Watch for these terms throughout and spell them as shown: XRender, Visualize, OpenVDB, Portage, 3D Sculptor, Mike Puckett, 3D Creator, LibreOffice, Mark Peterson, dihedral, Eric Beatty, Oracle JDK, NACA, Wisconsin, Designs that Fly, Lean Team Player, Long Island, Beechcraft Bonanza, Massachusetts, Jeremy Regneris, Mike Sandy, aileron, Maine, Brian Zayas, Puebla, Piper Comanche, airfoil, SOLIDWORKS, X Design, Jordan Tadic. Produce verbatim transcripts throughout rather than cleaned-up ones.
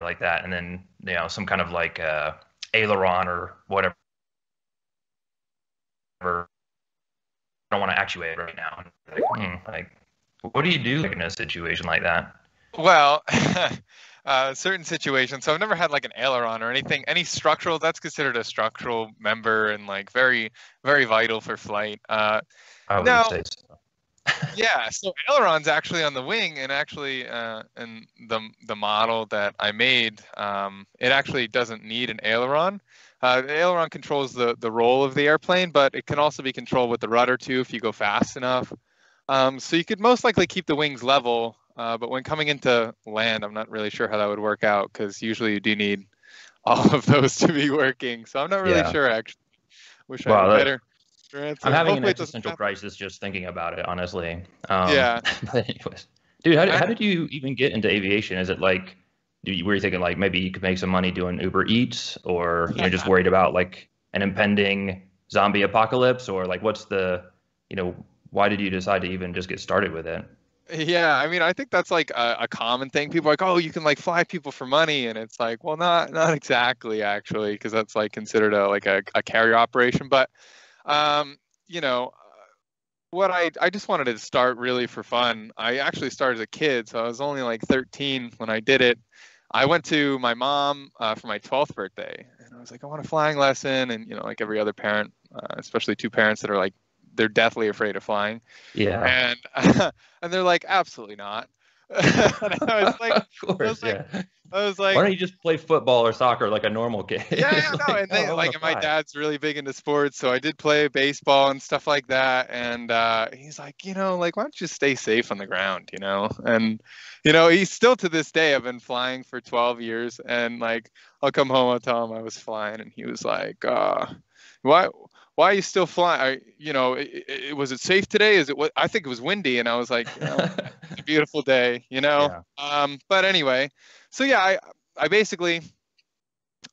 like that, and then you know some kind of like uh, aileron or whatever. I don't want to actuate right now. Like, hmm, like, what do you do in a situation like that? Well, uh, certain situations. So I've never had like an aileron or anything, any structural. That's considered a structural member and like very, very vital for flight. Uh, I would now, say so. Yeah, so aileron's actually on the wing, and actually uh, in the the model that I made, um, it actually doesn't need an aileron. Uh, the aileron controls the, the roll of the airplane, but it can also be controlled with the rudder too if you go fast enough. Um, so you could most likely keep the wings level, uh, but when coming into land, I'm not really sure how that would work out, because usually you do need all of those to be working. So I'm not really yeah. sure, actually. Wish wow, I had that, better. Answer. I'm having Hopefully an existential crisis just thinking about it, honestly. Um, yeah. But anyways. Dude, how, how did you even get into aviation? Is it like... Were you thinking like maybe you could make some money doing Uber Eats, or you know, just worried about like an impending zombie apocalypse, or like what's the, you know, why did you decide to even just get started with it? Yeah, I mean, I think that's like a, a common thing. People are like, oh, you can like fly people for money, and it's like, well, not not exactly actually, because that's like considered a like a, a carrier operation. But um, you know. What I, I just wanted to start really for fun. I actually started as a kid, so I was only like thirteen when I did it. I went to my mom uh, for my twelfth birthday, and I was like, I want a flying lesson. And, you know, like every other parent, uh, especially two parents that are like, they're deathly afraid of flying. Yeah. And, uh, and they're like, absolutely not. And I was like, of course, I was like, yeah. I was like, why don't you just play football or soccer like a normal kid? Yeah, yeah, no, and they, oh, like, and my dad's really big into sports, so I did play baseball and stuff like that. And uh, he's like, you know, like, why don't you stay safe on the ground, you know? And you know, he's still to this day. I've been flying for twelve years, and like, I'll come home, I'll tell him I was flying, and he was like, uh, why? Why are you still flying? I, you know, it, it, was it safe today? Is it? What, I think it was windy, and I was like, you know, it's a beautiful day, you know. Yeah. Um, but anyway, so yeah, I, I basically,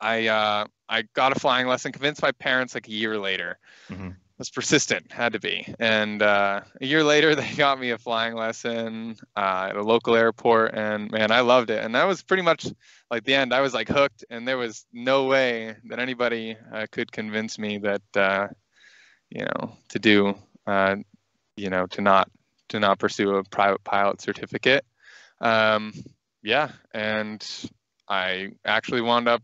I, uh, I got a flying lesson. Convinced my parents like a year later. Mm-hmm. I was persistent, had to be. And uh, a year later, they got me a flying lesson uh, at a local airport, and man, I loved it. And that was pretty much like the end. I was like hooked, and there was no way that anybody uh, could convince me that. Uh, you know, to do, uh, you know, to not, to not pursue a private pilot certificate. Um, yeah. And I actually wound up,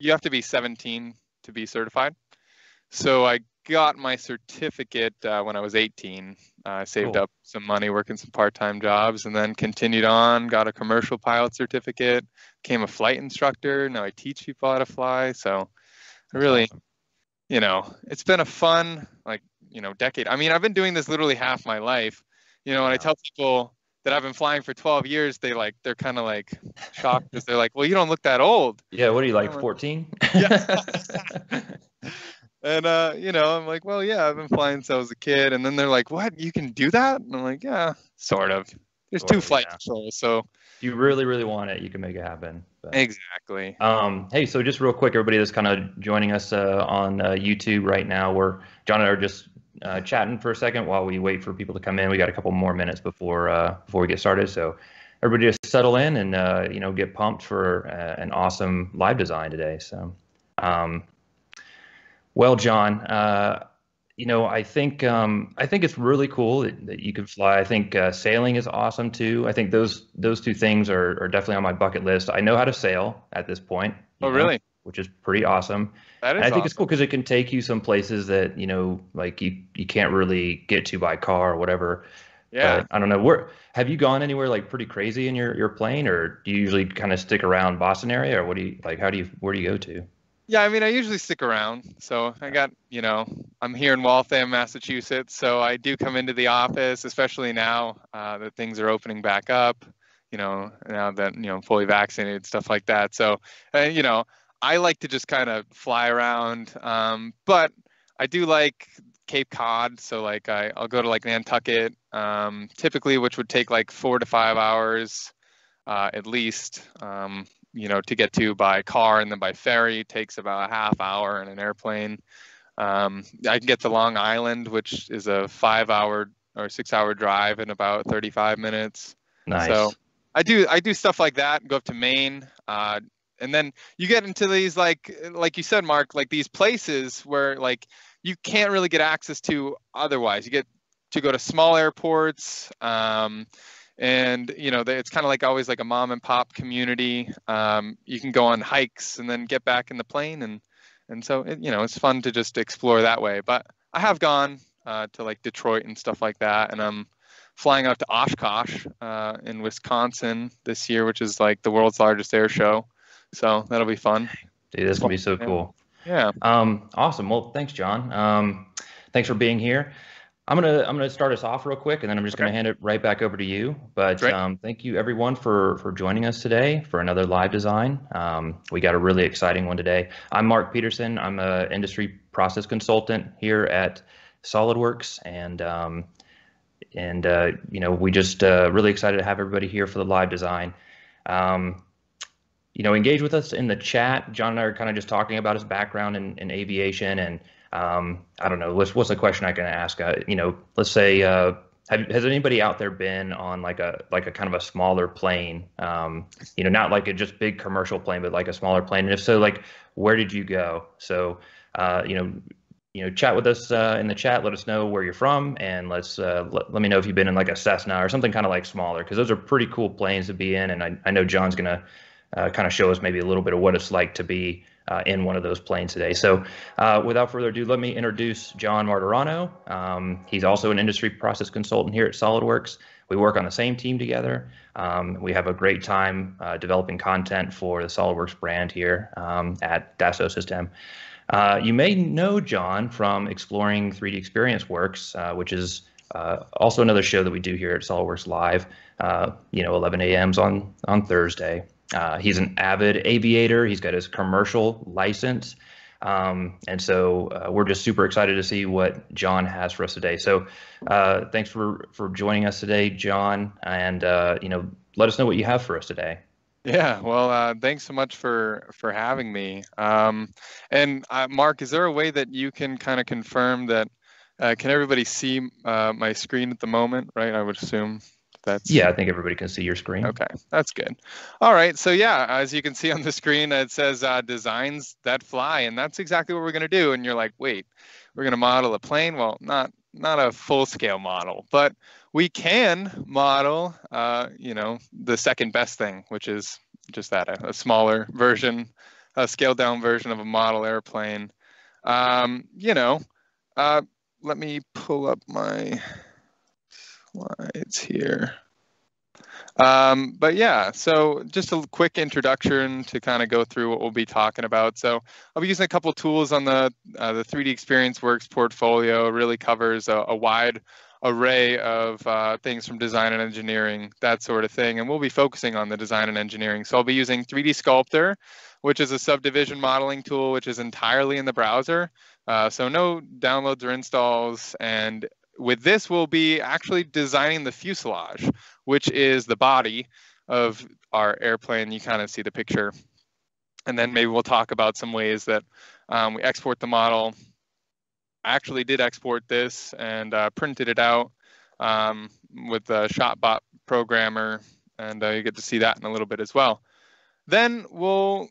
you have to be seventeen to be certified. So I got my certificate uh, when I was eighteen. Uh, I saved cool. up some money working some part-time jobs, and then continued on, got a commercial pilot certificate, became a flight instructor. Now I teach people how to fly. So I really... Awesome. You know, it's been a fun, like, you know, decade. I mean, I've been doing this literally half my life. You know, when I tell people that I've been flying for twelve years, they like, they're kind of like shocked because they're like, well, you don't look that old. Yeah. What are you like, fourteen? Yeah. And, uh, you know, I'm like, well, yeah, I've been flying since I was a kid. And then they're like, what? You can do that? And I'm like, yeah, sort of. There's sort two of, flight yeah. controls. So if you really, really want it, you can make it happen. But, exactly. Um, hey, so just real quick, everybody that's kind of joining us uh, on uh, YouTube right now, we're John and I are just uh, chatting for a second while we wait for people to come in. We got a couple more minutes before uh, before we get started, so everybody just settle in and uh, you know get pumped for uh, an awesome live design today. So, um, well, John, uh, you know, I think um, I think it's really cool that, that you can fly. I think uh, sailing is awesome too. I think those those two things are, are definitely on my bucket list. I know how to sail at this point. Oh, know, really? Which is pretty awesome. That is. And I think awesome. It's cool because it can take you some places that you know, like you you can't really get to by car or whatever. Yeah. But I don't know. Where have you gone anywhere like pretty crazy in your your plane, or do you usually kind of stick around Boston area, or what do you like? How do you where do you go to? Yeah, I mean, I usually stick around. So I got, you know, I'm here in Waltham, Massachusetts. So I do come into the office, especially now uh, that things are opening back up, you know, now that, you know, I'm fully vaccinated, stuff like that. So, uh, you know, I like to just kind of fly around. Um, but I do like Cape Cod. So like I, I'll go to like Nantucket, um, typically, which would take like four to five hours uh, at least. Um, you know, to get to by car, and then by ferry takes about a half hour in an airplane. Um, I can get to Long Island, which is a five hour or six hour drive in about thirty-five minutes. Nice. So I do I do stuff like that. Go up to Maine, uh, and then you get into these like like you said, Mark, like these places where like you can't really get access to otherwise. You get to go to small airports, um, and you know it's kind of like always like a mom and pop community. Um, you can go on hikes and then get back in the plane, and and so it, you know it's fun to just explore that way. But I have gone uh, to like Detroit and stuff like that, and I'm flying out to Oshkosh uh, in Wisconsin this year, which is like the world's largest air show. So that'll be fun. Dude, that's gonna be so cool. Yeah. Um, awesome. Well, thanks, John. Um, thanks for being here. I'm gonna I'm gonna start us off real quick, and then I'm just okay. gonna hand it right back over to you. But um, thank you everyone for for joining us today for another live design. Um, we got a really exciting one today. I'm Mark Peterson. I'm an industry process consultant here at SolidWorks, and um, and uh, you know we just uh, really excited to have everybody here for the live design. Um, you know, engage with us in the chat. John and I are kind of just talking about his background in, in aviation and. Um, I don't know. What's, what's the question I can ask? Uh, you know, let's say, uh, have, has anybody out there been on like a like a kind of a smaller plane? Um, you know, not like a just big commercial plane, but like a smaller plane. And if so, like, where did you go? So, uh, you know, you know, chat with us uh, in the chat. Let us know where you're from, and let's uh, let, let me know if you've been in like a Cessna or something kind of like smaller, because those are pretty cool planes to be in. And I, I know John's gonna uh, kind of show us maybe a little bit of what it's like to be. Uh, in one of those planes today. So uh, without further ado, let me introduce John Martorano. Um, he's also an industry process consultant here at SolidWorks. We work on the same team together. Um, we have a great time uh, developing content for the SolidWorks brand here um, at Dassault Systèmes. Uh, you may know John from exploring three D Experience Works, uh, which is uh, also another show that we do here at SolidWorks Live, uh, you know, eleven A Ms on, on Thursday. Uh, he's an avid aviator. He's got his commercial license. Um, and so uh, we're just super excited to see what John has for us today. So uh, thanks for, for joining us today, John. And, uh, you know, let us know what you have for us today. Yeah, well, uh, thanks so much for, for having me. Um, and uh, Mark, is there a way that you can kind of confirm that, uh, can everybody see uh, my screen at the moment, right? I would assume. That's, yeah, I think everybody can see your screen. Okay, that's good. All right, so yeah, as you can see on the screen, it says uh, designs that fly, and that's exactly what we're going to do. And you're like, wait, we're going to model a plane? Well, not not a full-scale model, but we can model, uh, you know, the second best thing, which is just that, a, a smaller version, a scaled-down version of a model airplane. Um, you know, uh, let me pull up my... slides here. Um, but yeah, so just a quick introduction to kind of go through what we'll be talking about. So I'll be using a couple tools on the uh, the three D Experience Works portfolio. It really covers a, a wide array of uh, things from design and engineering, that sort of thing. And we'll be focusing on the design and engineering. So I'll be using three D Sculptor, which is a subdivision modeling tool, which is entirely in the browser. Uh, so no downloads or installs, and with this, we'll be actually designing the fuselage, which is the body of our airplane. You kind of see the picture. And then maybe we'll talk about some ways that um, we export the model. I actually did export this and uh, printed it out um, with the ShopBot programmer. And uh, you get to see that in a little bit as well. Then we'll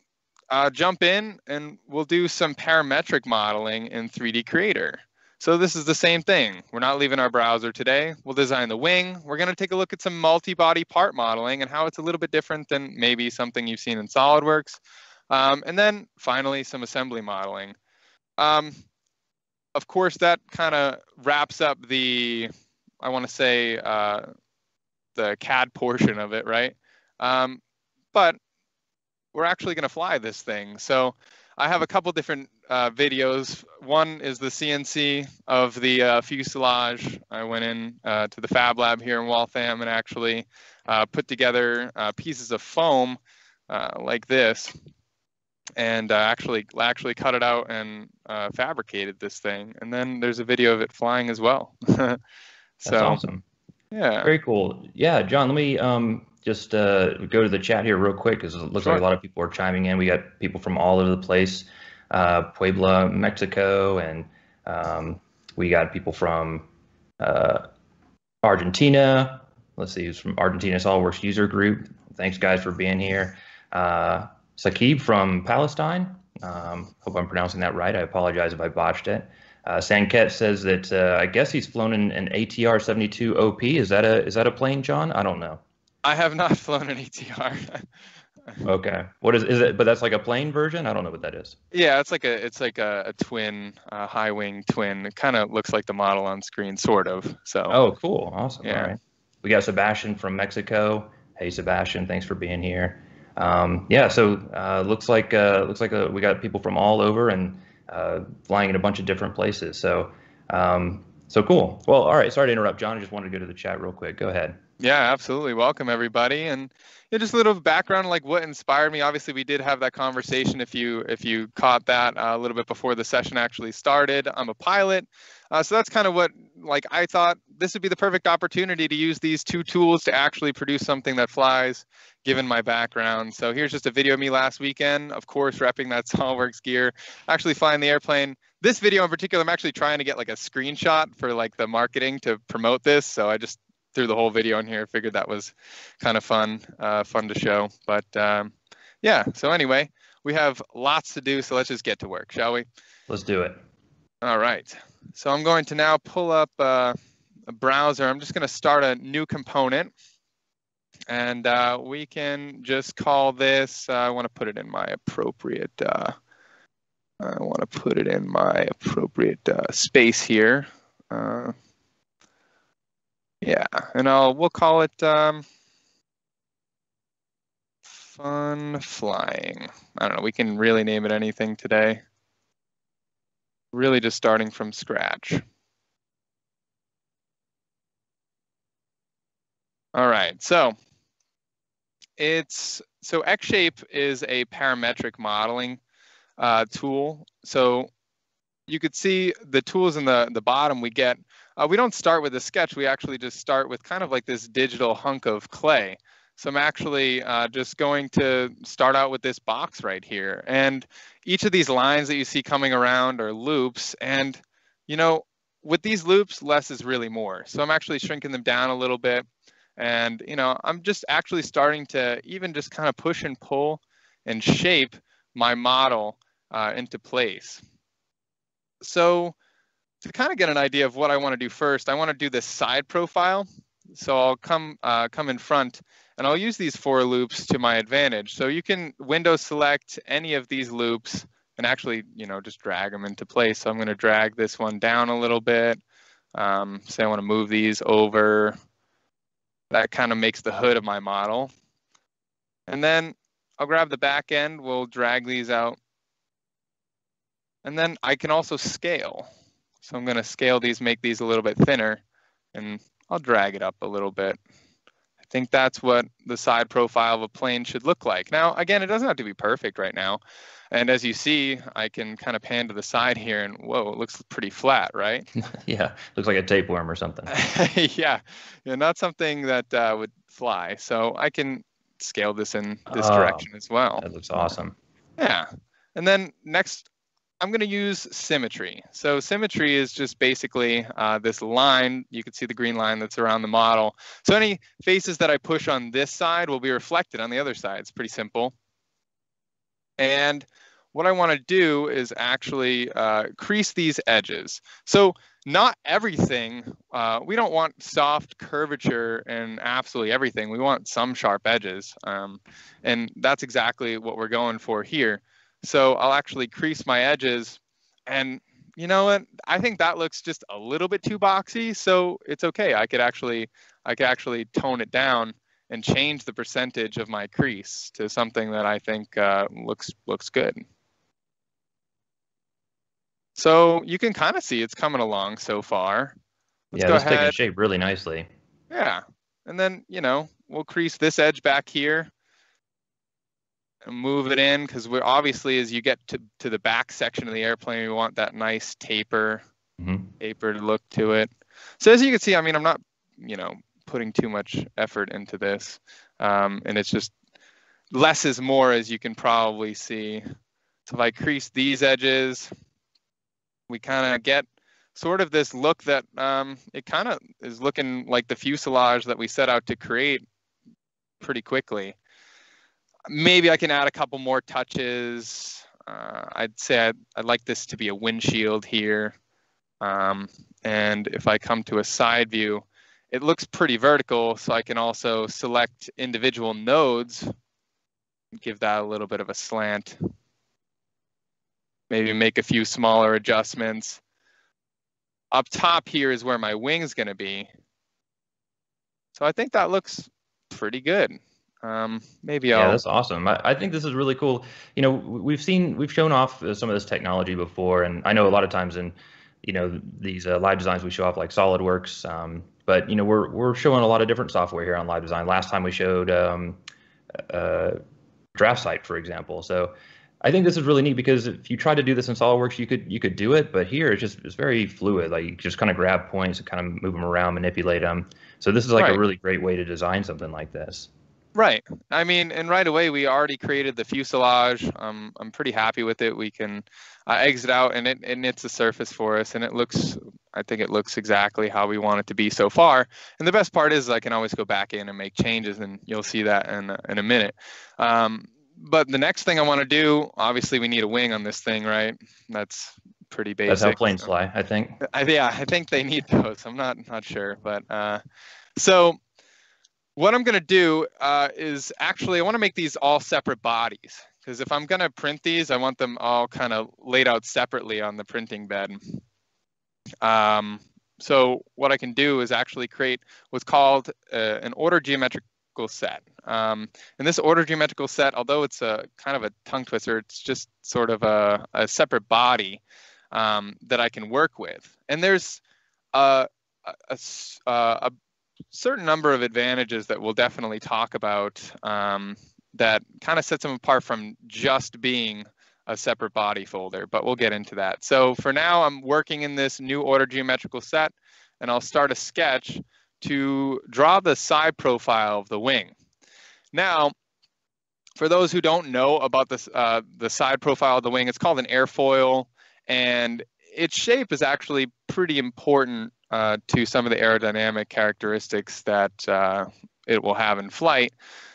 uh, jump in and we'll do some parametric modeling in three D Creator. So this is the same thing. We're not leaving our browser today. We'll design the wing. We're going to take a look at some multi-body part modeling and how it's a little bit different than maybe something you've seen in SolidWorks. Um, and then finally, some assembly modeling. Um, of course, that kind of wraps up the, I want to say, uh, the C A D portion of it, right? Um, but we're actually going to fly this thing. So I have a couple different uh, videos. One is the C N C of the uh, fuselage. I went in uh, to the Fab Lab here in Waltham and actually uh, put together uh, pieces of foam uh, like this, and uh, actually actually cut it out and uh, fabricated this thing. And then there's a video of it flying as well. So, that's awesome. Yeah. Very cool. Yeah, John, let me. Um... Just uh, go to the chat here real quick, because it looks sure. like a lot of people are chiming in. We got people from all over the place, uh, Puebla, Mexico, and um, we got people from uh, Argentina. Let's see, who's from Argentina SolidWorks user group. Thanks, guys, for being here. Uh, Saqib from Palestine. Um, hope I'm pronouncing that right. I apologize if I botched it. Uh, Sanket says that uh, I guess he's flown in an A T R seventy-two O P. Is that a is that a plane, John? I don't know. I have not flown an A T R. Okay. What is is it? But that's like a plane version. I don't know what that is. Yeah, it's like a it's like a, a twin, a high wing twin. It kind of looks like the model on screen, sort of. So. Oh, cool. Awesome. Yeah. All right. We got Sebastian from Mexico. Hey, Sebastian. Thanks for being here. Um, yeah. So uh, looks like uh, looks like uh, we got people from all over and. Uh, flying in a bunch of different places. So, um, so cool. Well, all right. Sorry to interrupt, John. I just wanted to go to the chat real quick. Go ahead. Yeah, absolutely. Welcome, everybody. And you know, just a little background, like what inspired me. Obviously, we did have that conversation. If you if you caught that uh, a little bit before the session actually started, I'm a pilot. Uh, so that's kind of what, like, I thought this would be the perfect opportunity to use these two tools to actually produce something that flies, given my background. So here's just a video of me last weekend, of course, repping that SolidWorks gear, actually flying the airplane. This video in particular, I'm actually trying to get like a screenshot for like the marketing to promote this. So I just threw the whole video in here, figured that was kind of fun, uh, fun to show. But um, yeah, so anyway, we have lots to do. So let's just get to work, shall we? Let's do it. All right. So I'm going to now pull up uh, a browser. I'm just going to start a new component. And uh, we can just call this, uh, I want to put it in my appropriate, uh, I want to put it in my appropriate uh, space here. Uh, yeah, and I'll, we'll call it um, Fun Flying. I don't know, we can really name it anything today. Really just starting from scratch. All right, so it's so Xshape is a parametric modeling uh, tool. So you could see the tools in the the bottom. We get uh, we don't start with a sketch. We actually just start with kind of like this digital hunk of clay. So I'm actually uh, just going to start out with this box right here, and each of these lines that you see coming around are loops, and you know, with these loops, less is really more. So I'm actually shrinking them down a little bit. And, you know, I'm just actually starting to even just kind of push and pull and shape my model uh, into place. So to kind of get an idea of what I want to do first, I want to do this side profile. So I'll come, uh, come in front and I'll use these for loops to my advantage. So you can window select any of these loops and actually, you know, just drag them into place. So I'm going to drag this one down a little bit. Um, say I want to move these over. That kind of makes the hood of my model. And then I'll grab the back end, we'll drag these out. And then I can also scale. So I'm going to scale these, make these a little bit thinner, and I'll drag it up a little bit. I think that's what the side profile of a plane should look like. Now, again, it doesn't have to be perfect right now. And as you see, I can kind of pan to the side here and whoa, it looks pretty flat, right? Yeah, looks like a tapeworm or something. yeah. yeah, not something that uh, would fly. So I can scale this in this oh, direction as well. That looks awesome. Yeah. And then next, I'm going to use symmetry. So symmetry is just basically uh, this line. You can see the green line that's around the model. So any faces that I push on this side will be reflected on the other side. It's pretty simple. And what I want to do is actually uh, crease these edges. So not everything, uh, we don't want soft curvature in absolutely everything. We want some sharp edges. Um, and that's exactly what we're going for here. So I'll actually crease my edges. And you know what? I think that looks just a little bit too boxy. So it's okay. I could actually, I could actually tone it down and change the percentage of my crease to something that I think uh, looks, looks good. So you can kind of see it's coming along so far. Let's yeah, it's taking shape really nicely. Yeah, and then, you know, we'll crease this edge back here and move it in because we're obviously, as you get to, to the back section of the airplane, we want that nice taper, mm-hmm. tapered look to it. So as you can see, I mean, I'm not, you know, putting too much effort into this. Um, and it's just less is more, as you can probably see. So if I crease these edges, we kind of get sort of this look that um, it kind of is looking like the fuselage that we set out to create pretty quickly. Maybe I can add a couple more touches. Uh, I'd say I'd, I'd like this to be a windshield here. Um, and if I come to a side view, it looks pretty vertical, so I can also select individual nodes, give that a little bit of a slant. Maybe make a few smaller adjustments. Up top here is where my wing's gonna be. So I think that looks pretty good. Um, maybe I'll... Yeah, that's awesome. I, I think this is really cool. You know, we've seen, we've shown off some of this technology before, and I know a lot of times in, you know, these uh, live designs we show off like SolidWorks, um, but, you know, we're, we're showing a lot of different software here on live design. Last time we showed um, uh, DraftSight, for example. So I think this is really neat because if you try to do this in SolidWorks, you could you could do it, but here it's just it's very fluid. Like you just kind of grab points and kind of move them around, manipulate them. So this is like right. a really great way to design something like this. Right. I mean, and right away we already created the fuselage. Um, I'm pretty happy with it. We can uh, exit out, and it and it knits the surface for us, and it looks. I think it looks exactly how we want it to be so far. And the best part is I can always go back in and make changes, and you'll see that in in a minute. Um, But the next thing I want to do, obviously, we need a wing on this thing, right? That's pretty basic. That's how planes so. fly, I think. I, yeah, I think they need those. I'm not not sure, but uh, so what I'm going to do uh, is actually I want to make these all separate bodies, because if I'm going to print these, I want them all kind of laid out separately on the printing bed. Um, so what I can do is actually create what's called uh, an order geometric set. Um, and this order geometrical set, although it's a kind of a tongue twister, it's just sort of a, a separate body um, that I can work with. And there's a, a, a, a certain number of advantages that we'll definitely talk about um, that kind of sets them apart from just being a separate body folder, but we'll get into that. So for now, I'm working in this new order geometrical set, and I'll start a sketch to draw the side profile of the wing. Now, for those who don't know about this, uh, the side profile of the wing, it's called an airfoil, and its shape is actually pretty important uh, to some of the aerodynamic characteristics that uh, it will have in flight.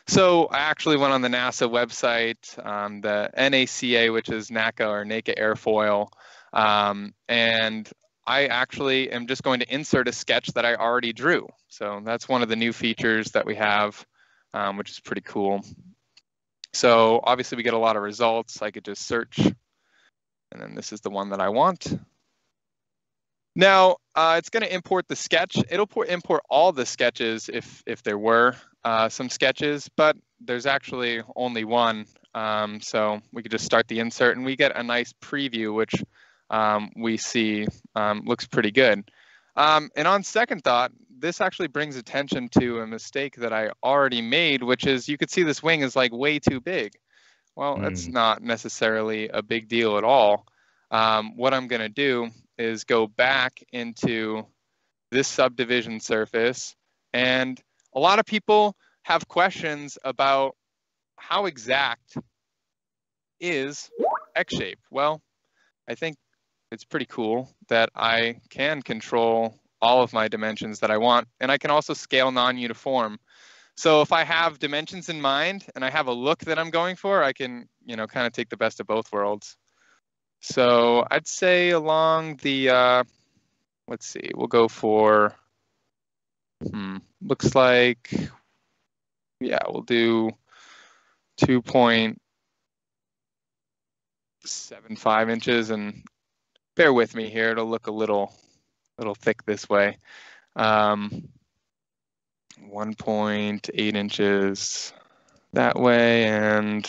So I actually went on the NASA website, um, the N A C A, which is NACA or NACA airfoil, um, and I actually am just going to insert a sketch that I already drew. So that's one of the new features that we have, um, which is pretty cool. So obviously we get a lot of results. I could just search, and then this is the one that I want. Now uh, it's going to import the sketch. It'll import all the sketches if, if there were uh, some sketches, but there's actually only one. Um, so we could just start the insert, and we get a nice preview, which Um, we see um, looks pretty good. Um, and on second thought, this actually brings attention to a mistake that I already made, which is you could see this wing is like way too big. Well, mm. that's not necessarily a big deal at all. Um, what I'm going to do is go back into this subdivision surface. And a lot of people have questions about how exact is Xshape. Well, I think it's pretty cool that I can control all of my dimensions that I want, and I can also scale non-uniform. So if I have dimensions in mind and I have a look that I'm going for, I can, you know, kind of take the best of both worlds. So I'd say along the, uh, let's see, we'll go for, hmm, looks like, yeah, we'll do two point seven five inches, and bear with me here, it'll look a little little thick this way. Um, one point eight inches that way, and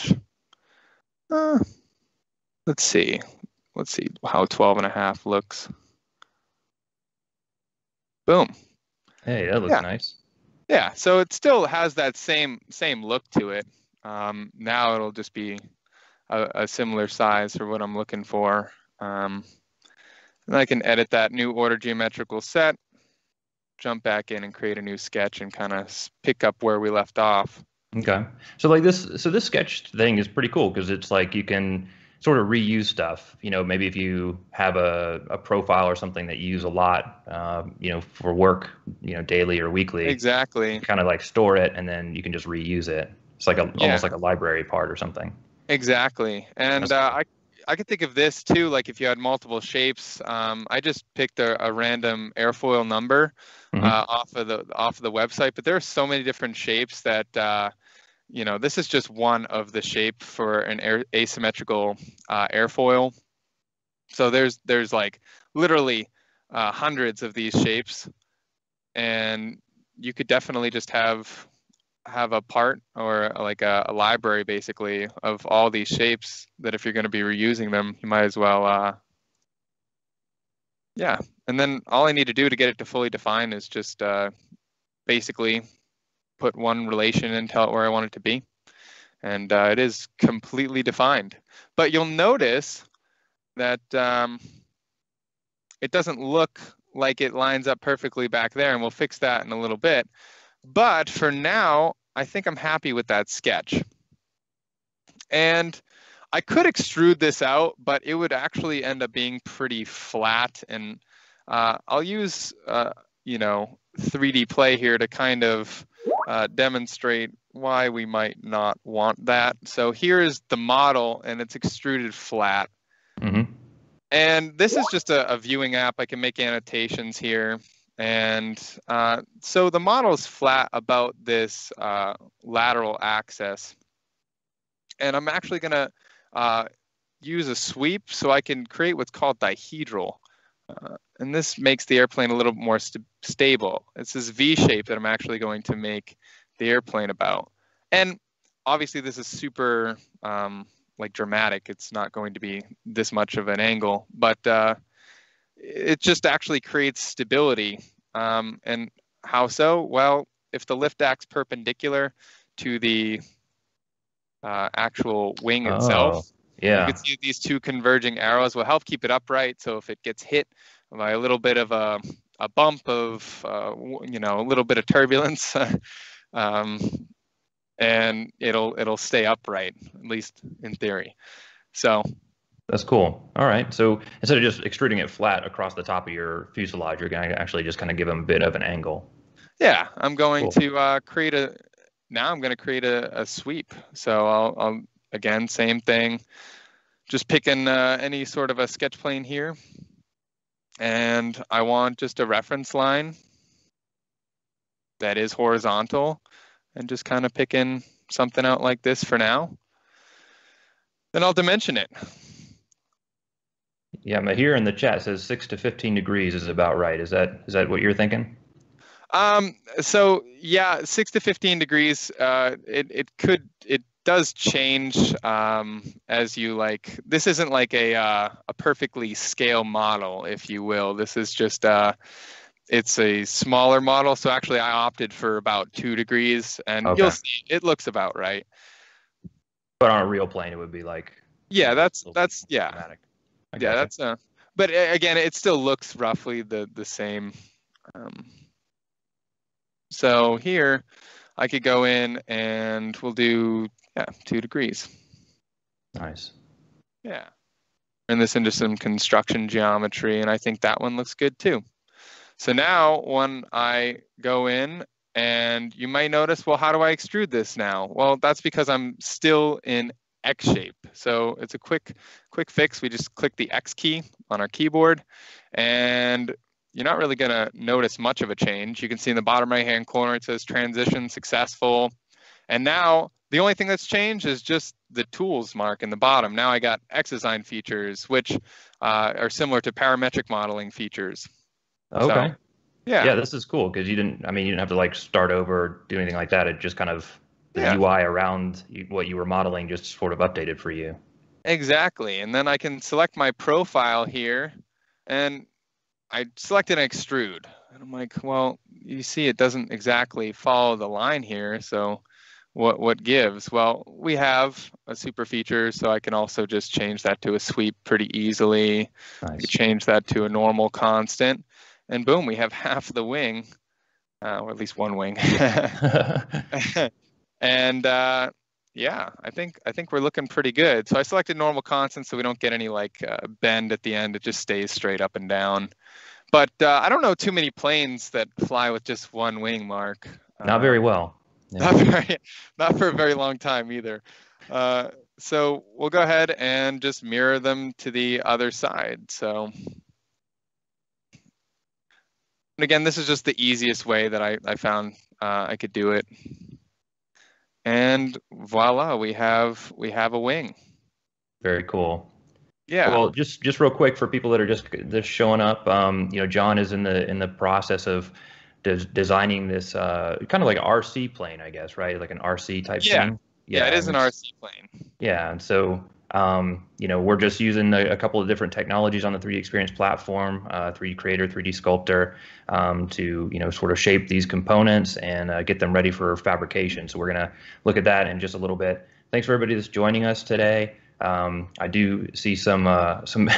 uh, let's see let's see how twelve and a half looks. Boom. Hey, that looks yeah. nice. Yeah, so it still has that same same look to it. Um, now it'll just be a, a similar size for what I'm looking for. Um, and I can edit that new order geometrical set, jump back in and create a new sketch, and kind of pick up where we left off. Okay. So like this, so this sketch thing is pretty cool because it's like you can sort of reuse stuff. You know, maybe if you have a, a profile or something that you use a lot, um, you know, for work, you know, daily or weekly. Exactly. Kind of like store it, and then you can just reuse it. It's like a, yeah. almost like a library part or something. Exactly. And uh, I I could think of this too, like if you had multiple shapes. Um, I just picked a, a random airfoil number mm-hmm. uh, off of the off of the website, but there are so many different shapes that uh, you know, this is just one of the shape for an air, asymmetrical uh, airfoil. So there's there's like literally uh, hundreds of these shapes, and you could definitely just have have a part or like a, a library basically of all these shapes that if you're going to be reusing them, you might as well. Uh, yeah, and then all I need to do to get it to fully define is just uh, basically put one relation and tell it where I want it to be. And uh, it is completely defined. But you'll notice that um, it doesn't look like it lines up perfectly back there, and we'll fix that in a little bit. But for now, I think I'm happy with that sketch. And I could extrude this out, but it would actually end up being pretty flat. And uh, I'll use, uh, you know, three D Play here to kind of uh, demonstrate why we might not want that. So here is the model, and it's extruded flat. Mm-hmm. And this is just a, a viewing app. I can make annotations here. And uh, so the model is flat about this uh, lateral axis. And I'm actually going to uh, use a sweep so I can create what's called dihedral. Uh, and this makes the airplane a little more st stable. It's this V shape that I'm actually going to make the airplane about. And obviously this is super um, like dramatic. It's not going to be this much of an angle, but uh, it just actually creates stability. Um, and how so? Well, if the lift acts perpendicular to the uh, actual wing oh, itself, yeah. you can see these two converging arrows will help keep it upright. So if it gets hit by a little bit of a, a bump of, uh, you know, a little bit of turbulence, um, and it'll, it'll stay upright, at least in theory. So. That's cool. All right. So instead of just extruding it flat across the top of your fuselage, you're going to actually just kind of give them a bit of an angle. Yeah, I'm going cool. to uh, create a, now I'm going to create a, a sweep. So I'll, I'll, again, same thing, just picking uh, any sort of a sketch plane here. And I want just a reference line that is horizontal and just kind of picking something out like this for now. Then I'll dimension it. Yeah, Mahir in the chat says six to fifteen degrees is about right. Is that is that what you're thinking? Um, so yeah, six to fifteen degrees. Uh, it it could it does change um, as you like. This isn't like a uh, a perfectly scale model, if you will. This is just uh, it's a smaller model. So actually, I opted for about two degrees, and okay. you'll see it looks about right. But on a real plane, it would be like yeah, that's that's yeah. dramatic. Yeah, that's uh but again, it still looks roughly the the same. Um, so here, I could go in and we'll do yeah two degrees. Nice. Yeah. Turn this into some construction geometry, and I think that one looks good too. So now, when I go in, and you might notice, well, how do I extrude this now? Well, that's because I'm still in Xshape. So it's a quick, quick fix. We just click the X key on our keyboard, and you're not really going to notice much of a change. You can see in the bottom right-hand corner, it says transition successful. And now the only thing that's changed is just the tools mark in the bottom. Now I got X Design features, which uh, are similar to parametric modeling features. Okay. So, yeah. Yeah, this is cool because you didn't, I mean, you didn't have to like start over or do anything like that. It just kind of the yeah. U I around what you were modeling just sort of updated for you. Exactly. And then I can select my profile here, and I select an extrude. And I'm like, well, you see it doesn't exactly follow the line here. So what, what gives? Well, we have a super feature, so I can also just change that to a sweep pretty easily. Nice. I could change that to a normal constant, and boom, we have half the wing, uh, or at least one wing. And uh, yeah, I think I think we're looking pretty good. So I selected normal constant, so we don't get any like uh, bend at the end. It just stays straight up and down. But uh, I don't know too many planes that fly with just one wing, Mark. Not uh, very well. Yeah. Not, very, not for a very long time either. Uh, so we'll go ahead and just mirror them to the other side. So, and again, this is just the easiest way that I, I found uh, I could do it. And voila, we have we have a wing. Very cool. Yeah. Well, just just real quick for people that are just just showing up, um, you know, John is in the in the process of des designing this uh, kind of like R C plane, I guess, right? Like an R C type yeah. thing. Yeah, yeah, it is an R C plane. Yeah, and so um, you know, we're just using a, a couple of different technologies on the three D Experience platform, uh, three D Creator, three D Sculptor, um, to you know sort of shape these components and uh, get them ready for fabrication. So we're gonna look at that in just a little bit. Thanks for everybody that's joining us today. Um, I do see some uh, some.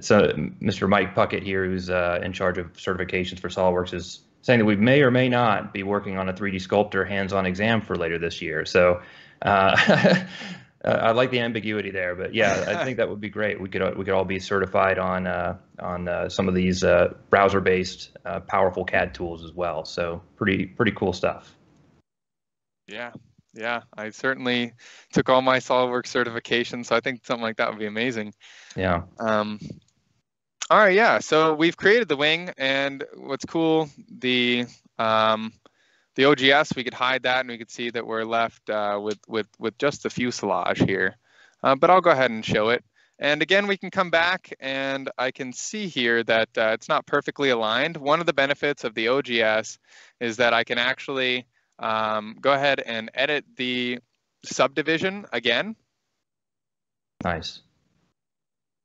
So Mister Mike Puckett here, who's uh, in charge of certifications for SolidWorks, is saying that we may or may not be working on a three D Sculptor hands-on exam for later this year. So uh, I like the ambiguity there, but yeah, I think that would be great. We could we could all be certified on uh, on uh, some of these uh, browser-based uh, powerful C A D tools as well. So pretty pretty cool stuff. Yeah. Yeah, I certainly took all my SolidWorks certifications, so I think something like that would be amazing. Yeah. Um, all right, yeah, so we've created the wing, and what's cool, the um, the O G S, we could hide that, and we could see that we're left uh, with, with, with just the fuselage here. Uh, but I'll go ahead and show it. And again, we can come back, and I can see here that uh, it's not perfectly aligned. One of the benefits of the O G S is that I can actually Um, go ahead and edit the subdivision again. Nice.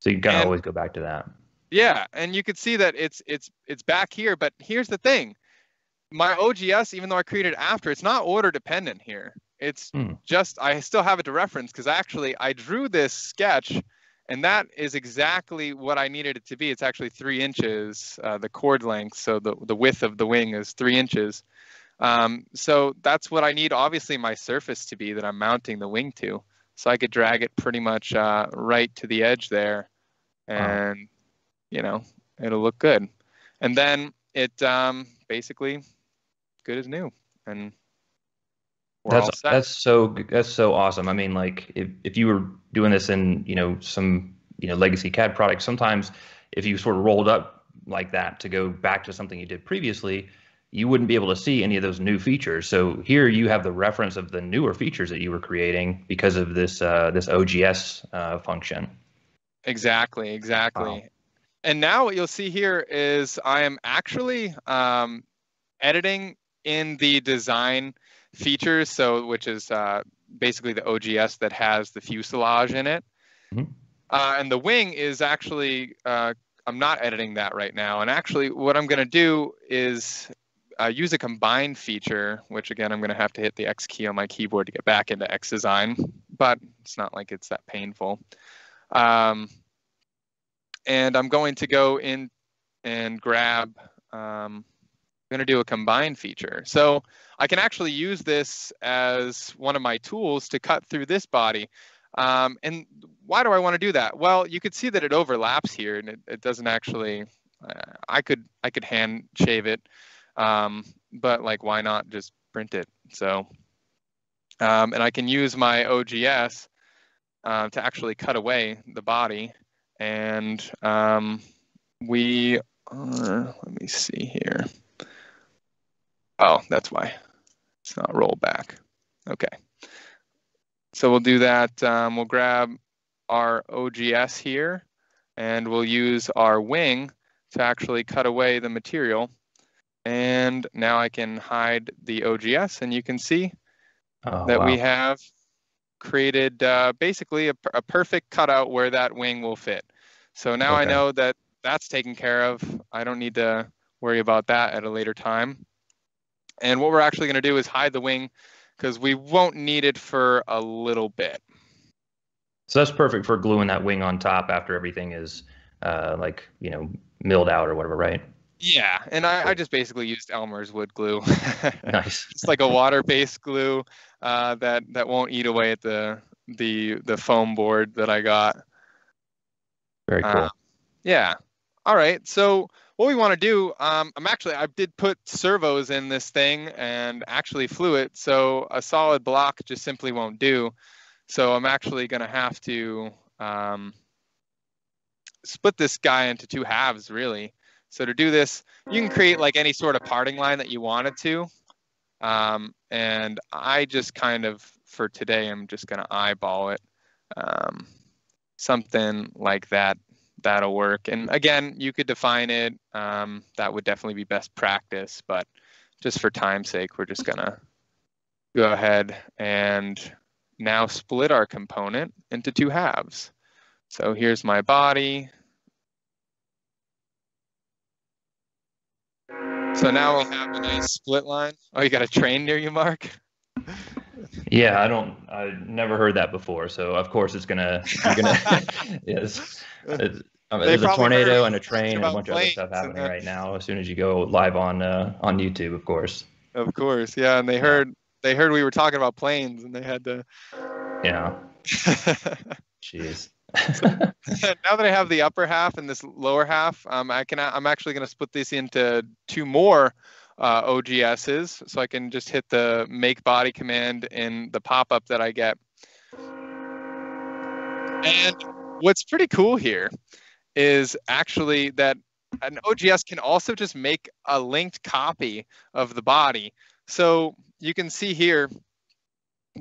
So you gotta and, always go back to that. Yeah, and you can see that it's it's it's back here. But here's the thing: my O G S, even though I created it after, it's not order dependent here. It's hmm. just I still have it to reference because actually I drew this sketch, and that is exactly what I needed it to be. It's actually three inches, uh, the chord length. So the the width of the wing is three inches. Um, so that's what I need, obviously, my surface to be that I'm mounting the wing to. So I could drag it pretty much uh, right to the edge there, and, wow. you know, it'll look good. And then it um, basically good as new. And we're that's all set. that's so that's so awesome. I mean, like if if you were doing this in you know some you know legacy C A D products, sometimes if you sort of rolled up like that to go back to something you did previously, you wouldn't be able to see any of those new features. So here you have the reference of the newer features that you were creating because of this uh, this O G S uh, function. Exactly, exactly. Wow. And now what you'll see here is I am actually um, editing in the design features, so which is uh, basically the O G S that has the fuselage in it, mm-hmm. uh, and the wing is actually uh, I'm not editing that right now. And actually, what I'm going to do is Uh, use a combine feature, which again, I'm going to have to hit the X key on my keyboard to get back into X Design, but it's not like it's that painful. Um, and I'm going to go in and grab, um, I'm going to do a combine feature. So I can actually use this as one of my tools to cut through this body. Um, and why do I want to do that? Well, you could see that it overlaps here and it, it doesn't actually, uh, I could, I could hand shave it. Um, but like, why not just print it? So, um, and I can use my O G S uh, to actually cut away the body. And um, we are, let me see here. Oh, that's why it's not roll back. Okay. So we'll do that. Um, we'll grab our O G S here and we'll use our wing to actually cut away the material. And now I can hide the O G S, and you can see oh, that wow. we have created uh, basically a, a perfect cutout where that wing will fit. So now okay. I know that that's taken care of. I don't need to worry about that at a later time. And what we're actually going to do is hide the wing because we won't need it for a little bit. So that's perfect for gluing that wing on top after everything is uh, like, you know, milled out or whatever, right? Yeah, and I, I just basically used Elmer's wood glue. Nice. It's like a water-based glue uh, that that won't eat away at the the the foam board that I got. Very cool. Uh, yeah. All right. So what we want to do, um, I'm actually, I did put servos in this thing and actually flew it. So a solid block just simply won't do. So I'm actually going to have to um, split this guy into two halves, really. So to do this, you can create like any sort of parting line that you wanted to. Um, and I just kind of, for today, I'm just going to eyeball it. Um, something like that, that'll work. And again, you could define it. Um, that would definitely be best practice, but just for time's sake, we're just going to go ahead and now split our component into two halves. So here's my body. So now we'll have a nice split line. Oh, you got a train near you, Mark? Yeah, I don't, I never heard that before. So of course it's gonna, you're gonna yes, it's, um, there's a tornado and a train and a bunch of other stuff happening right now. As soon as you go live on uh, on YouTube, of course. Of course, yeah, and they heard they heard we were talking about planes, and they had to. Yeah. Jeez. So, now that I have the upper half and this lower half, um, I can I'm actually gonna split this into two more. Uh, O G S's, so I can just hit the make body command in the pop-up that I get. And what's pretty cool here is actually that an O G S can also just make a linked copy of the body. So you can see here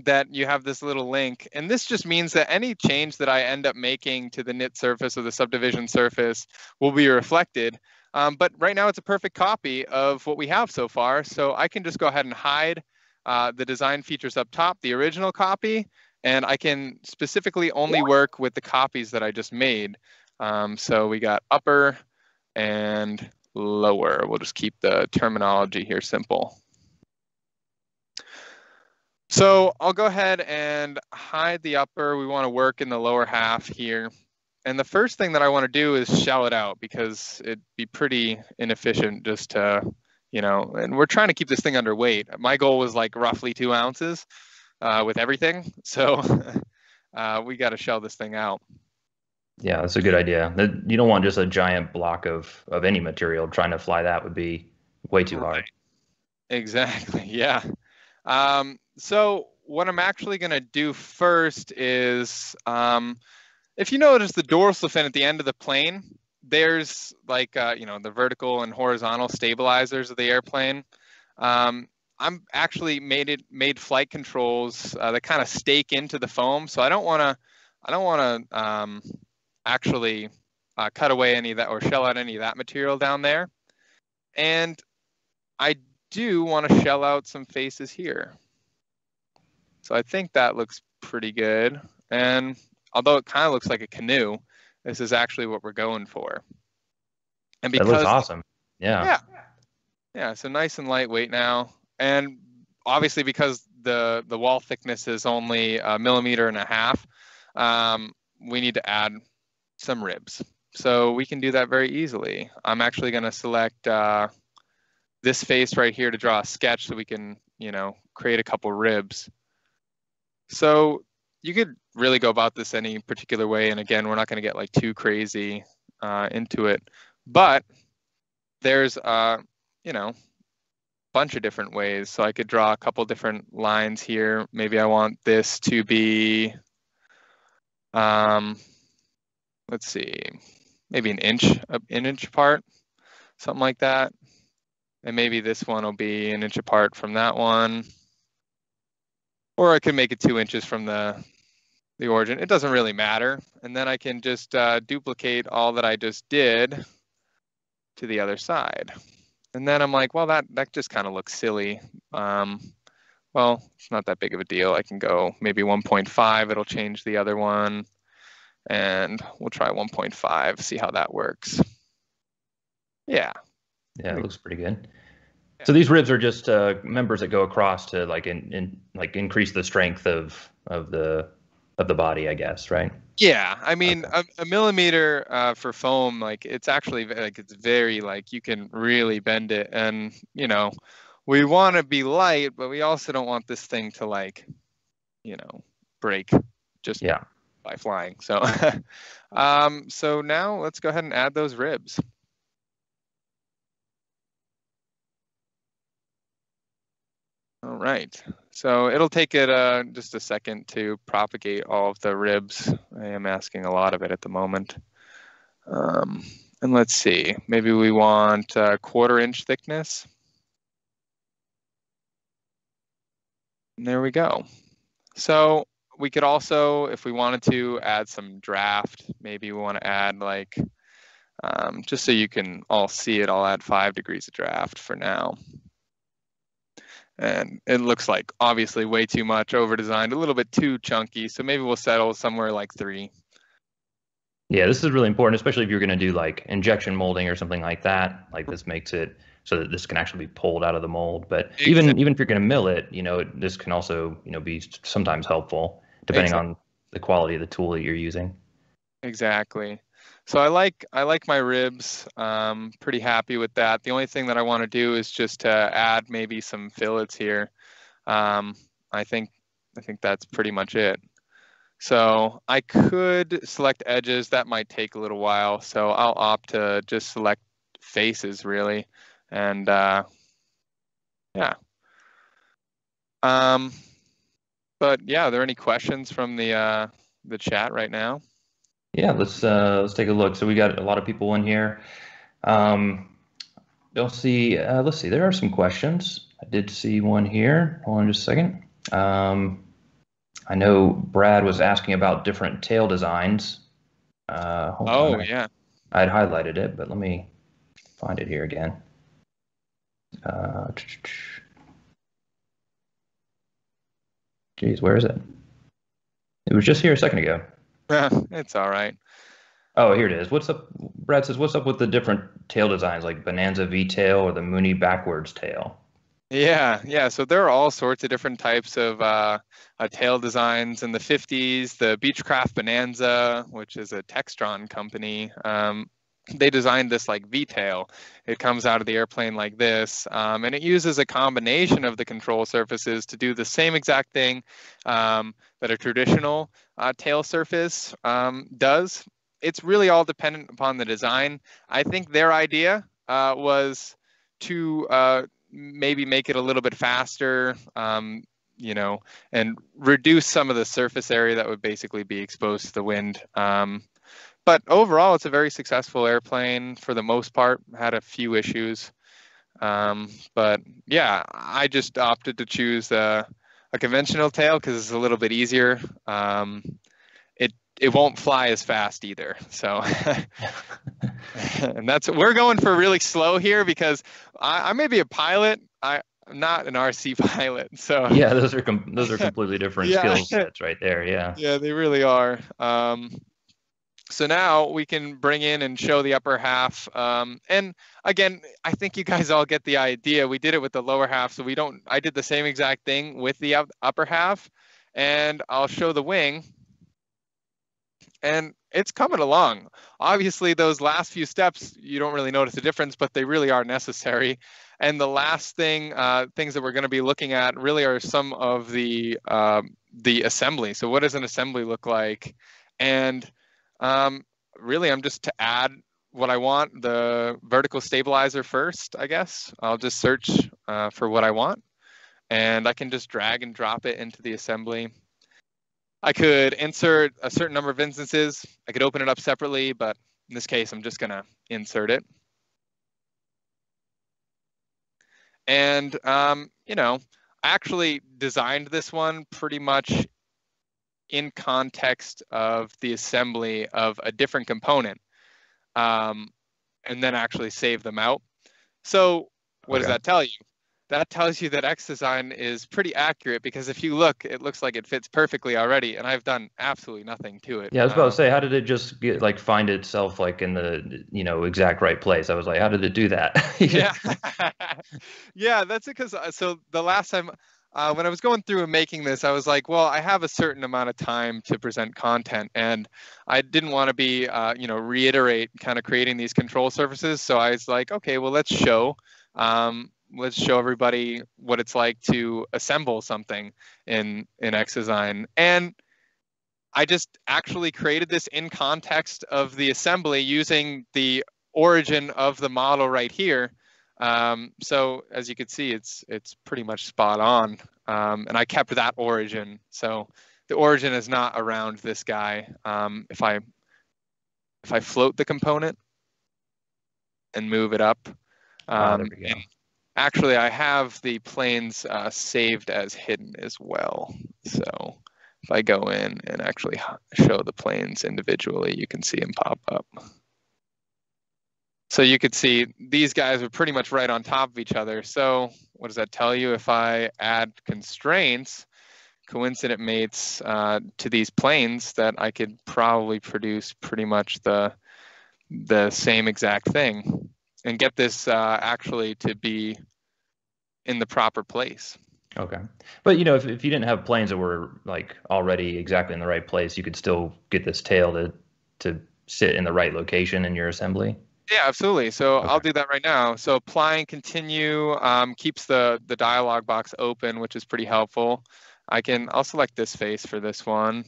that you have this little link, and this just means that any change that I end up making to the knit surface or the subdivision surface will be reflected. Um, but right now it's a perfect copy of what we have so far. So I can just go ahead and hide uh, the design features up top, the original copy, and I can specifically only work with the copies that I just made. Um, so we got upper and lower. We'll just keep the terminology here simple. So I'll go ahead and hide the upper. We want to work in the lower half here. And the first thing that I want to do is shell it out, because it'd be pretty inefficient just to, you know, and we're trying to keep this thing underweight. My goal was like roughly two ounces uh, with everything. So uh, we got to shell this thing out. Yeah, that's a good idea. You don't want just a giant block of, of any material. Trying to fly that would be way too hard. Exactly, yeah. Um, so what I'm actually going to do first is... Um, if you notice the dorsal fin at the end of the plane, there's like, uh, you know, the vertical and horizontal stabilizers of the airplane. Um, I'm actually made it made flight controls uh, that kind of stake into the foam. So I don't want to, I don't want to um, actually uh, cut away any of that or shell out any of that material down there. And I do want to shell out some faces here. So I think that looks pretty good. And although it kind of looks like a canoe, this is actually what we're going for. And because that looks awesome. Yeah. Yeah. Yeah. So nice and lightweight now. And obviously because the, the wall thickness is only a millimeter and a half, um, we need to add some ribs. So we can do that very easily. I'm actually going to select uh, this face right here to draw a sketch so we can, you know, create a couple ribs. So you could really go about this any particular way. And again, we're not going to get like too crazy uh, into it, but there's, uh, you know, a bunch of different ways. So I could draw a couple different lines here. Maybe I want this to be, um, let's see, maybe an inch, an inch apart, something like that. And maybe this one will be an inch apart from that one. Or I could make it two inches from the the origin. It doesn't really matter. And then I can just uh, duplicate all that I just did to the other side. And then I'm like, well, that, that just kind of looks silly. Um, well, it's not that big of a deal. I can go maybe one point five, it'll change the other one. And we'll try one point five, see how that works. Yeah. Yeah, it looks pretty good. So these ribs are just uh, members that go across to like in, in like increase the strength of of the of the body, I guess, right? Yeah, I mean okay. a, a millimeter uh, for foam, like it's actually like it's very like you can really bend it, and you know we want to be light, but we also don't want this thing to like you know break just yeah. by flying. So um, so now let's go ahead and add those ribs. All right, so it'll take it uh, just a second to propagate all of the ribs. I am asking a lot of it at the moment. Um, and let's see, maybe we want a quarter inch thickness. And there we go. So we could also, if we wanted to, add some draft. Maybe we want to add like, um, just so you can all see it, I'll add five degrees of draft for now. And it looks like obviously way too much, overdesigned, a little bit too chunky. So maybe we'll settle somewhere like three. Yeah, this is really important, especially if you're going to do like injection molding or something like that. Like this makes it so that this can actually be pulled out of the mold. But exactly. even even if you're going to mill it, you know, it, this can also, you know, be sometimes helpful depending exactly. on the quality of the tool that you're using. Exactly. So I like I like my ribs, um, pretty happy with that. The only thing that I want to do is just to add maybe some fillets here. Um, I think I think that's pretty much it. So I could select edges. That might take a little while. So I'll opt to just select faces really, and uh, yeah. Um, but yeah, are there any questions from the uh, the chat right now? Yeah, let's uh, let's take a look. So we got a lot of people in here. Um, you'll see. Uh, let's see. There are some questions. I did see one here. Hold on just a second. Um, I know Brad was asking about different tail designs. Uh, hold oh on. yeah. I had highlighted it, but let me find it here again. Uh, geez, where is it? It was just here a second ago. It's all right. Oh, here it is. What's up? Brad says, what's up with the different tail designs like Bonanza V tail or the Mooney backwards tail? Yeah, yeah. So there are all sorts of different types of uh, uh, tail designs in the fifties. The Beechcraft Bonanza, which is a Textron company, um, they designed this like V tail. It comes out of the airplane like this, um, and it uses a combination of the control surfaces to do the same exact thing um, that a traditional uh, tail surface um, does. It's really all dependent upon the design. I think their idea uh, was to uh, maybe make it a little bit faster, um, you know, and reduce some of the surface area that would basically be exposed to the wind. Um, but overall, it's a very successful airplane for the most part, had a few issues. Um, but yeah, I just opted to choose uh, a conventional tail because it's a little bit easier. Um, it it won't fly as fast either. So, and that's, we're going for really slow here because I, I may be a pilot. I, I'm not an R C pilot. So yeah, those are, com those are completely different yeah. skill sets right there. Yeah. Yeah, they really are. Um, So now we can bring in and show the upper half. Um, and again, I think you guys all get the idea. We did it with the lower half, so we don't, I did the same exact thing with the up, upper half, and I'll show the wing. And it's coming along. Obviously those last few steps, you don't really notice the difference, but they really are necessary. And the last thing, uh, things that we're gonna be looking at really are some of the, uh, the assembly. So what does an assembly look like? And Um, really, I'm just to add what I want, the vertical stabilizer first, I guess. I'll just search uh, for what I want, and I can just drag and drop it into the assembly. I could insert a certain number of instances. I could open it up separately, but in this case, I'm just going to insert it. And, um, you know, I actually designed this one pretty much in context of the assembly of a different component, um, and then actually save them out. So what okay. does that tell you? That tells you that X Design is pretty accurate, because if you look, it looks like it fits perfectly already, and I've done absolutely nothing to it. Yeah, I was about um, to say, how did it just get, like find itself like in the you know exact right place? I was like, how did it do that? yeah, yeah, that's because so the last time. Uh, when I was going through and making this, I was like, well, I have a certain amount of time to present content, and I didn't want to be, uh, you know, reiterate kind of creating these control surfaces. So I was like, okay, well, let's show, um, let's show everybody what it's like to assemble something in, in X Design. And I just actually created this in context of the assembly using the origin of the model right here. Um, so as you can see, it's it's pretty much spot on. Um, and I kept that origin. So the origin is not around this guy. Um, if I if I float the component and move it up, um, oh, actually I have the planes uh, saved as hidden as well. So if I go in and actually show the planes individually, you can see them pop up. So you could see these guys are pretty much right on top of each other. So what does that tell you? If I add constraints, coincident mates uh, to these planes, that I could probably produce pretty much the, the same exact thing and get this uh, actually to be in the proper place. Okay. But, you know, if, if you didn't have planes that were like already exactly in the right place, you could still get this tail to, to sit in the right location in your assembly. Yeah, absolutely. So okay. I'll do that right now. So apply and continue um, keeps the, the dialog box open, which is pretty helpful. I can, I'll select this face for this one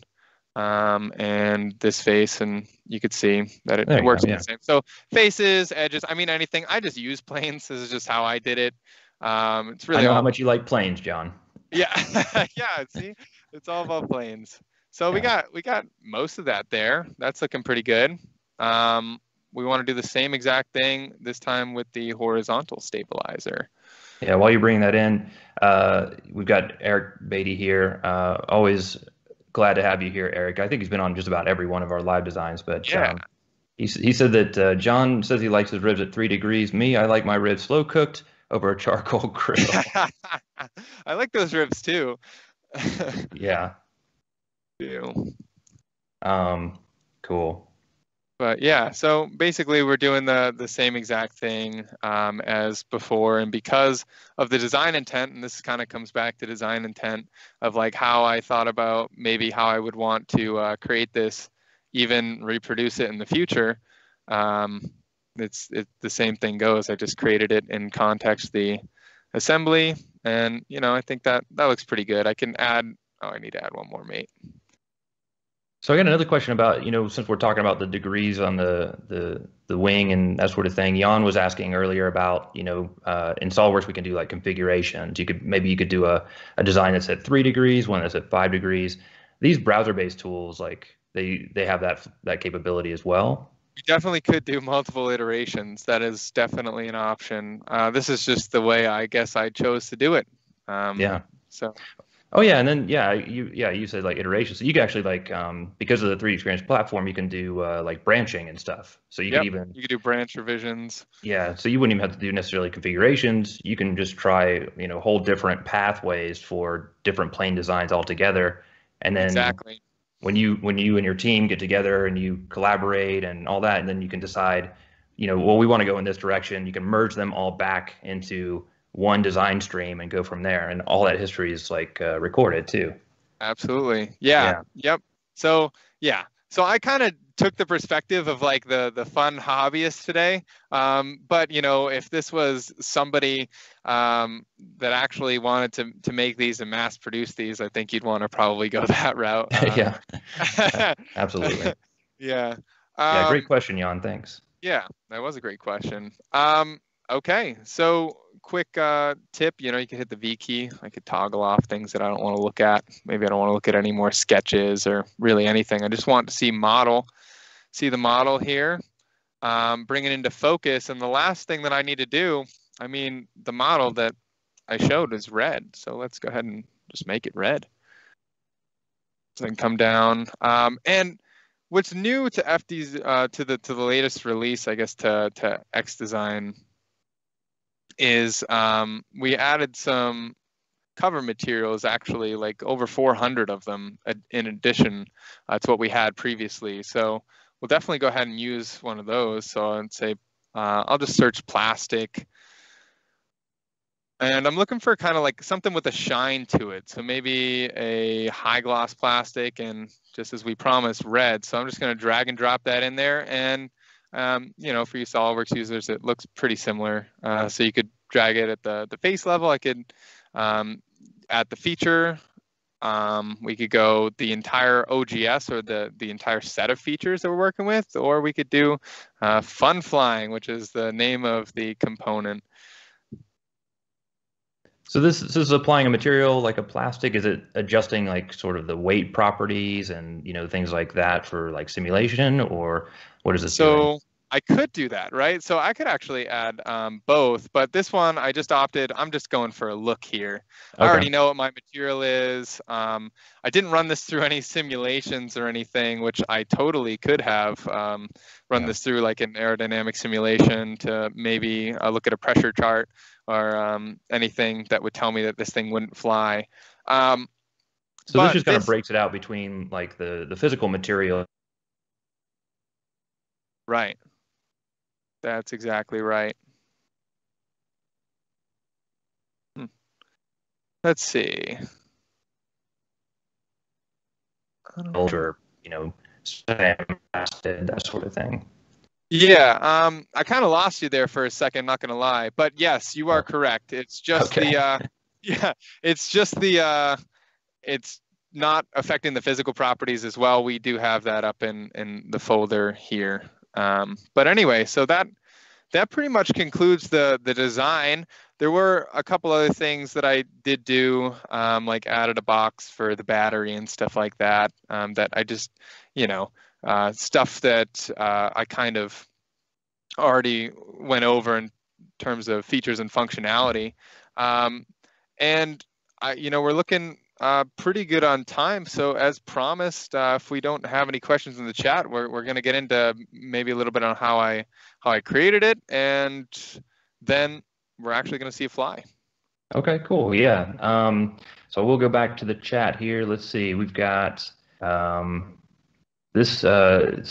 um, and this face, and you could see that it, it works go, yeah. the same. So faces, edges, I mean, anything. I just use planes. This is just how I did it. Um, it's really I know all... how much you like planes, John. Yeah, yeah, see, it's all about planes. So yeah. we got we got most of that there. That's looking pretty good. Um, we want to do the same exact thing, this time with the horizontal stabilizer. Yeah, while you bring that in, uh, we've got Eric Beatty here. Uh, always glad to have you here, Eric. I think he's been on just about every one of our live designs, but yeah. um, he, he said that uh, John says he likes his ribs at three degrees. Me, I like my ribs slow cooked over a charcoal grill. I like those ribs too. yeah. Ew. Um, cool. But yeah, so basically we're doing the, the same exact thing um, as before, and because of the design intent, and this kind of comes back to design intent of like how I thought about maybe how I would want to uh, create this, even reproduce it in the future, um, it's it, the same thing goes. I just created it in context the assembly, and you know, I think that, that looks pretty good. I can add, oh, I need to add one more mate. So I got another question about, you know, since we're talking about the degrees on the the, the wing and that sort of thing, Jan was asking earlier about, you know, uh, in SolidWorks, we can do like configurations. You could, maybe you could do a, a design that's at three degrees, one that's at five degrees. These browser-based tools, like they, they have that, that capability as well. You definitely could do multiple iterations. That is definitely an option. Uh, this is just the way I guess I chose to do it. Um, yeah. So. Oh yeah, and then yeah, you yeah you said like iterations. So you can actually like um, because of the three D Experience platform, you can do uh, like branching and stuff. So you yep. can even you can do branch revisions. Yeah, so you wouldn't even have to do necessarily configurations. You can just try you know whole different pathways for different plane designs altogether, and then exactly when you when you and your team get together and you collaborate and all that, and then you can decide, you know, well, we want to go in this direction. You can merge them all back into one design stream and go from there, and all that history is like uh, recorded too. Absolutely. Yeah. yeah. Yep. So yeah. So I kind of took the perspective of like the the fun hobbyist today. Um, but you know, if this was somebody um, that actually wanted to to make these and mass produce these, I think you'd want to probably go that route. Um, yeah. Absolutely. yeah. Um, yeah. Great question, Jan. Thanks. Yeah, that was a great question. Um, Okay, so quick uh, tip, you know, you can hit the V key. I could toggle off things that I don't want to look at. Maybe I don't want to look at any more sketches or really anything. I just want to see model, see the model here, um, bring it into focus. And the last thing that I need to do, I mean, the model that I showed is red. So let's go ahead and just make it red. So then come down. Um, and what's new to F D's, uh, to the to the latest release, I guess, to, to X Design, is um, we added some cover materials, actually like over four hundred of them in addition uh, to what we had previously. So we'll definitely go ahead and use one of those. So I'd say, uh, I'll just search plastic. And I'm looking for kind of like something with a shine to it. So maybe a high gloss plastic and just as we promised, red. So I'm just gonna drag and drop that in there. And Um, you know, for you SolidWorks users, it looks pretty similar. Uh, so you could drag it at the, the face level. I could, um, at the feature, um, we could go the entire O G S or the, the entire set of features that we're working with, or we could do uh, fun flying, which is the name of the component. So this, this is applying a material like a plastic. Is it adjusting like sort of the weight properties and, you know, things like that for like simulation, or what is it? So doing? I could do that, right? So I could actually add um, both, but this one I just opted. I'm just going for a look here. Okay. I already know what my material is. Um, I didn't run this through any simulations or anything, which I totally could have um, run yeah. this through like an aerodynamic simulation to maybe uh, look at a pressure chart, or um, anything that would tell me that this thing wouldn't fly. Um, so this just kind this, of breaks it out between like the, the physical material. Right. That's exactly right. Hmm. Let's see. Older, you know, that sort of thing. Yeah, um, I kind of lost you there for a second, not going to lie. But yes, you are correct. It's just okay. the, uh, yeah, it's just the, uh, it's not affecting the physical properties as well. We do have that up in, in the folder here. Um, but anyway, so that, that pretty much concludes the, the design. There were a couple other things that I did do, um, like added a box for the battery and stuff like that, um, that I just, you know, Uh, stuff that uh, I kind of already went over in terms of features and functionality. Um, and, I, you know, we're looking uh, pretty good on time. So as promised, uh, if we don't have any questions in the chat, we're, we're going to get into maybe a little bit on how I, how I created it. And then we're actually going to see it fly. Okay, cool. Yeah. Um, so we'll go back to the chat here. Let's see. We've got... Um, This uh,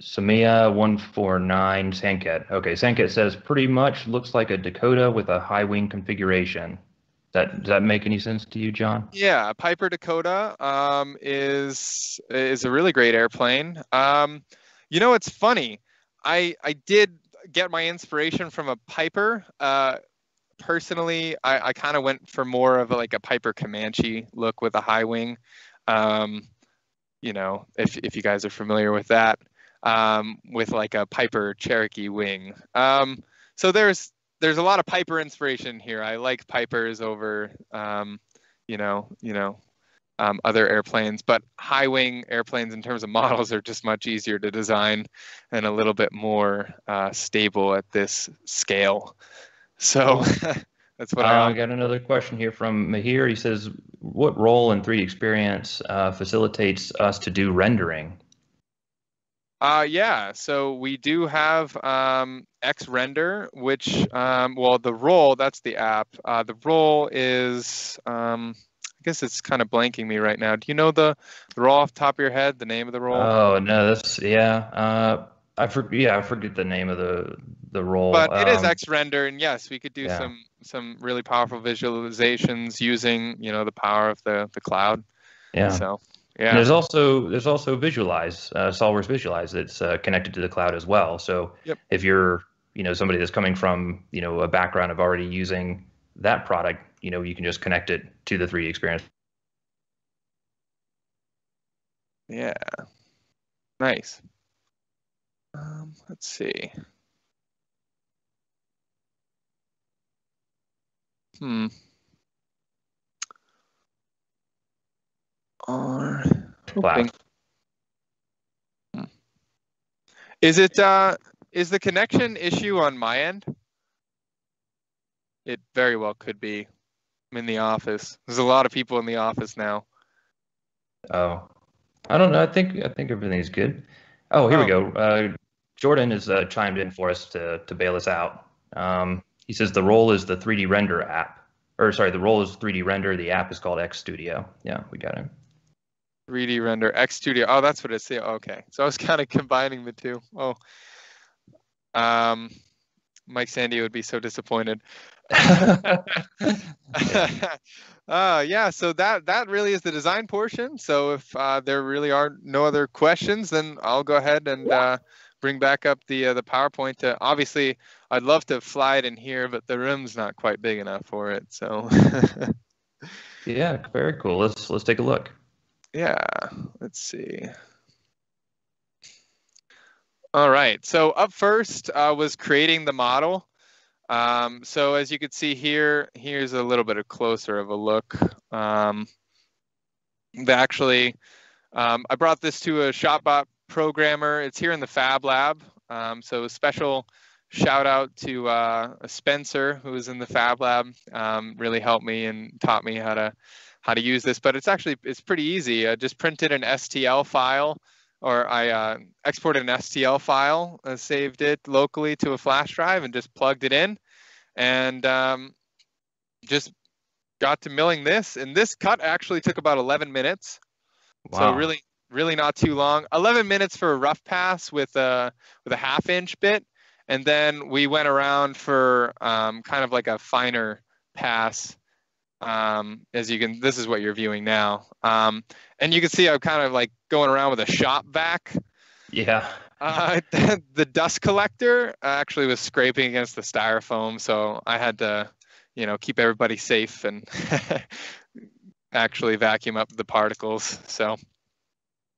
Samia one four nine Sanket. Okay, Sanket says pretty much looks like a Dakota with a high wing configuration. That does that make any sense to you, John? Yeah, Piper Dakota um, is is a really great airplane. Um, you know, it's funny. I I did get my inspiration from a Piper. Uh, personally, I, I kind of went for more of a, like a Piper Comanche look with a high wing. Um, You know, if, if you guys are familiar with that, um, with like a Piper Cherokee wing. Um, so there's there's a lot of Piper inspiration here. I like Pipers over, um, you know, you know, um, other airplanes. But high wing airplanes in terms of models are just much easier to design and a little bit more uh, stable at this scale. So that's what uh, I got. Another question here from Mahir. He says, what role in three D Experience uh, facilitates us to do rendering? Uh, yeah, so we do have um, XRender, which, um, well, the role, that's the app. Uh, the role is, um, I guess it's kind of blanking me right now. Do you know the, the role off the top of your head, the name of the role? Oh, no, that's, yeah. Uh, I for, yeah, I forget the name of the the role. But um, it is XRender, and yes, we could do yeah. some some really powerful visualizations using you know the power of the the cloud. Yeah. So yeah. And there's also there's also Visualize, uh, SolWorks Visualize that's uh, connected to the cloud as well. So yep. if you're you know somebody that's coming from you know a background of already using that product, you know you can just connect it to the three D Experience. Yeah. Nice. Um, let's see. Hmm. Or wow. hmm. Is it uh is the connection issue on my end? It very well could be. I'm in the office. There's a lot of people in the office now. Oh. I don't know. I think I think everything's good. Oh, here oh. we go. Uh Jordan has uh, chimed in for us to, to bail us out. Um, he says the role is the three D Render app. Or sorry, the role is three D Render. The app is called X Studio. Yeah, we got him. three D Render, X Studio. Oh, that's what it's. Yeah, okay. So I was kind of combining the two. Oh. Um, Mike Sandy would be so disappointed. Uh, yeah, so that, that really is the design portion. So if uh, there really are no other questions, then I'll go ahead and... Uh, bring back up the uh, the PowerPoint. To, obviously, I'd love to fly it in here, but the room's not quite big enough for it. So, yeah, very cool. Let's let's take a look. Yeah, let's see. All right. So up first uh, was creating the model. Um, so as you can see here, here's a little bit of closer of a look. Um, actually, um, I brought this to a ShopBot programmer. It's here in the Fab Lab. Um, so a special shout out to uh, Spencer, who was in the Fab Lab, um, really helped me and taught me how to how to use this. But it's actually, it's pretty easy. I just printed an S T L file, or I uh, exported an S T L file, uh, saved it locally to a flash drive and just plugged it in, and um, just got to milling this. And this cut actually took about eleven minutes. Wow. So really, really not too long. eleven minutes for a rough pass with a, with a half inch bit. And then we went around for um, kind of like a finer pass. Um, as you can, this is what you're viewing now. Um, and you can see I'm kind of like going around with a shop vac. Yeah. Uh, the dust collector actually was scraping against the styrofoam. So I had to, you know, keep everybody safe and actually vacuum up the particles. So.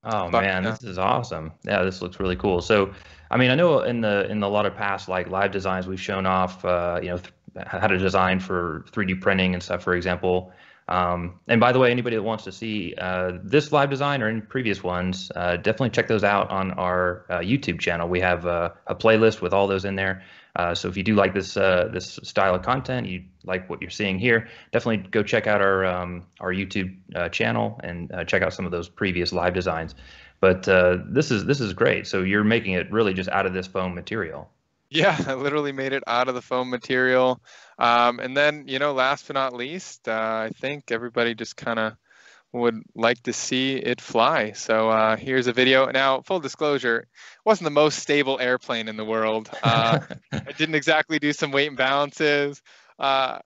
Oh but, man, uh, this is awesome. Yeah, this looks really cool. So, I mean, I know in the in a lot of past like live designs, we've shown off, uh, you know, how to design for three D printing and stuff, for example. Um, and by the way, anybody that wants to see uh, this live design or any previous ones, uh, definitely check those out on our uh, YouTube channel. We have uh, a playlist with all those in there. Uh, so if you do like this uh, this style of content, you like what you're seeing here, definitely go check out our um, our YouTube uh, channel and uh, check out some of those previous live designs. But uh, this is this is great. So you're making it really just out of this foam material. Yeah, I literally made it out of the foam material. Um, and then, you know, last but not least, uh, I think everybody just kind of would like to see it fly. So uh, here's a video. Now, full disclosure, it wasn't the most stable airplane in the world. Uh, I didn't exactly do some weight and balances. Uh,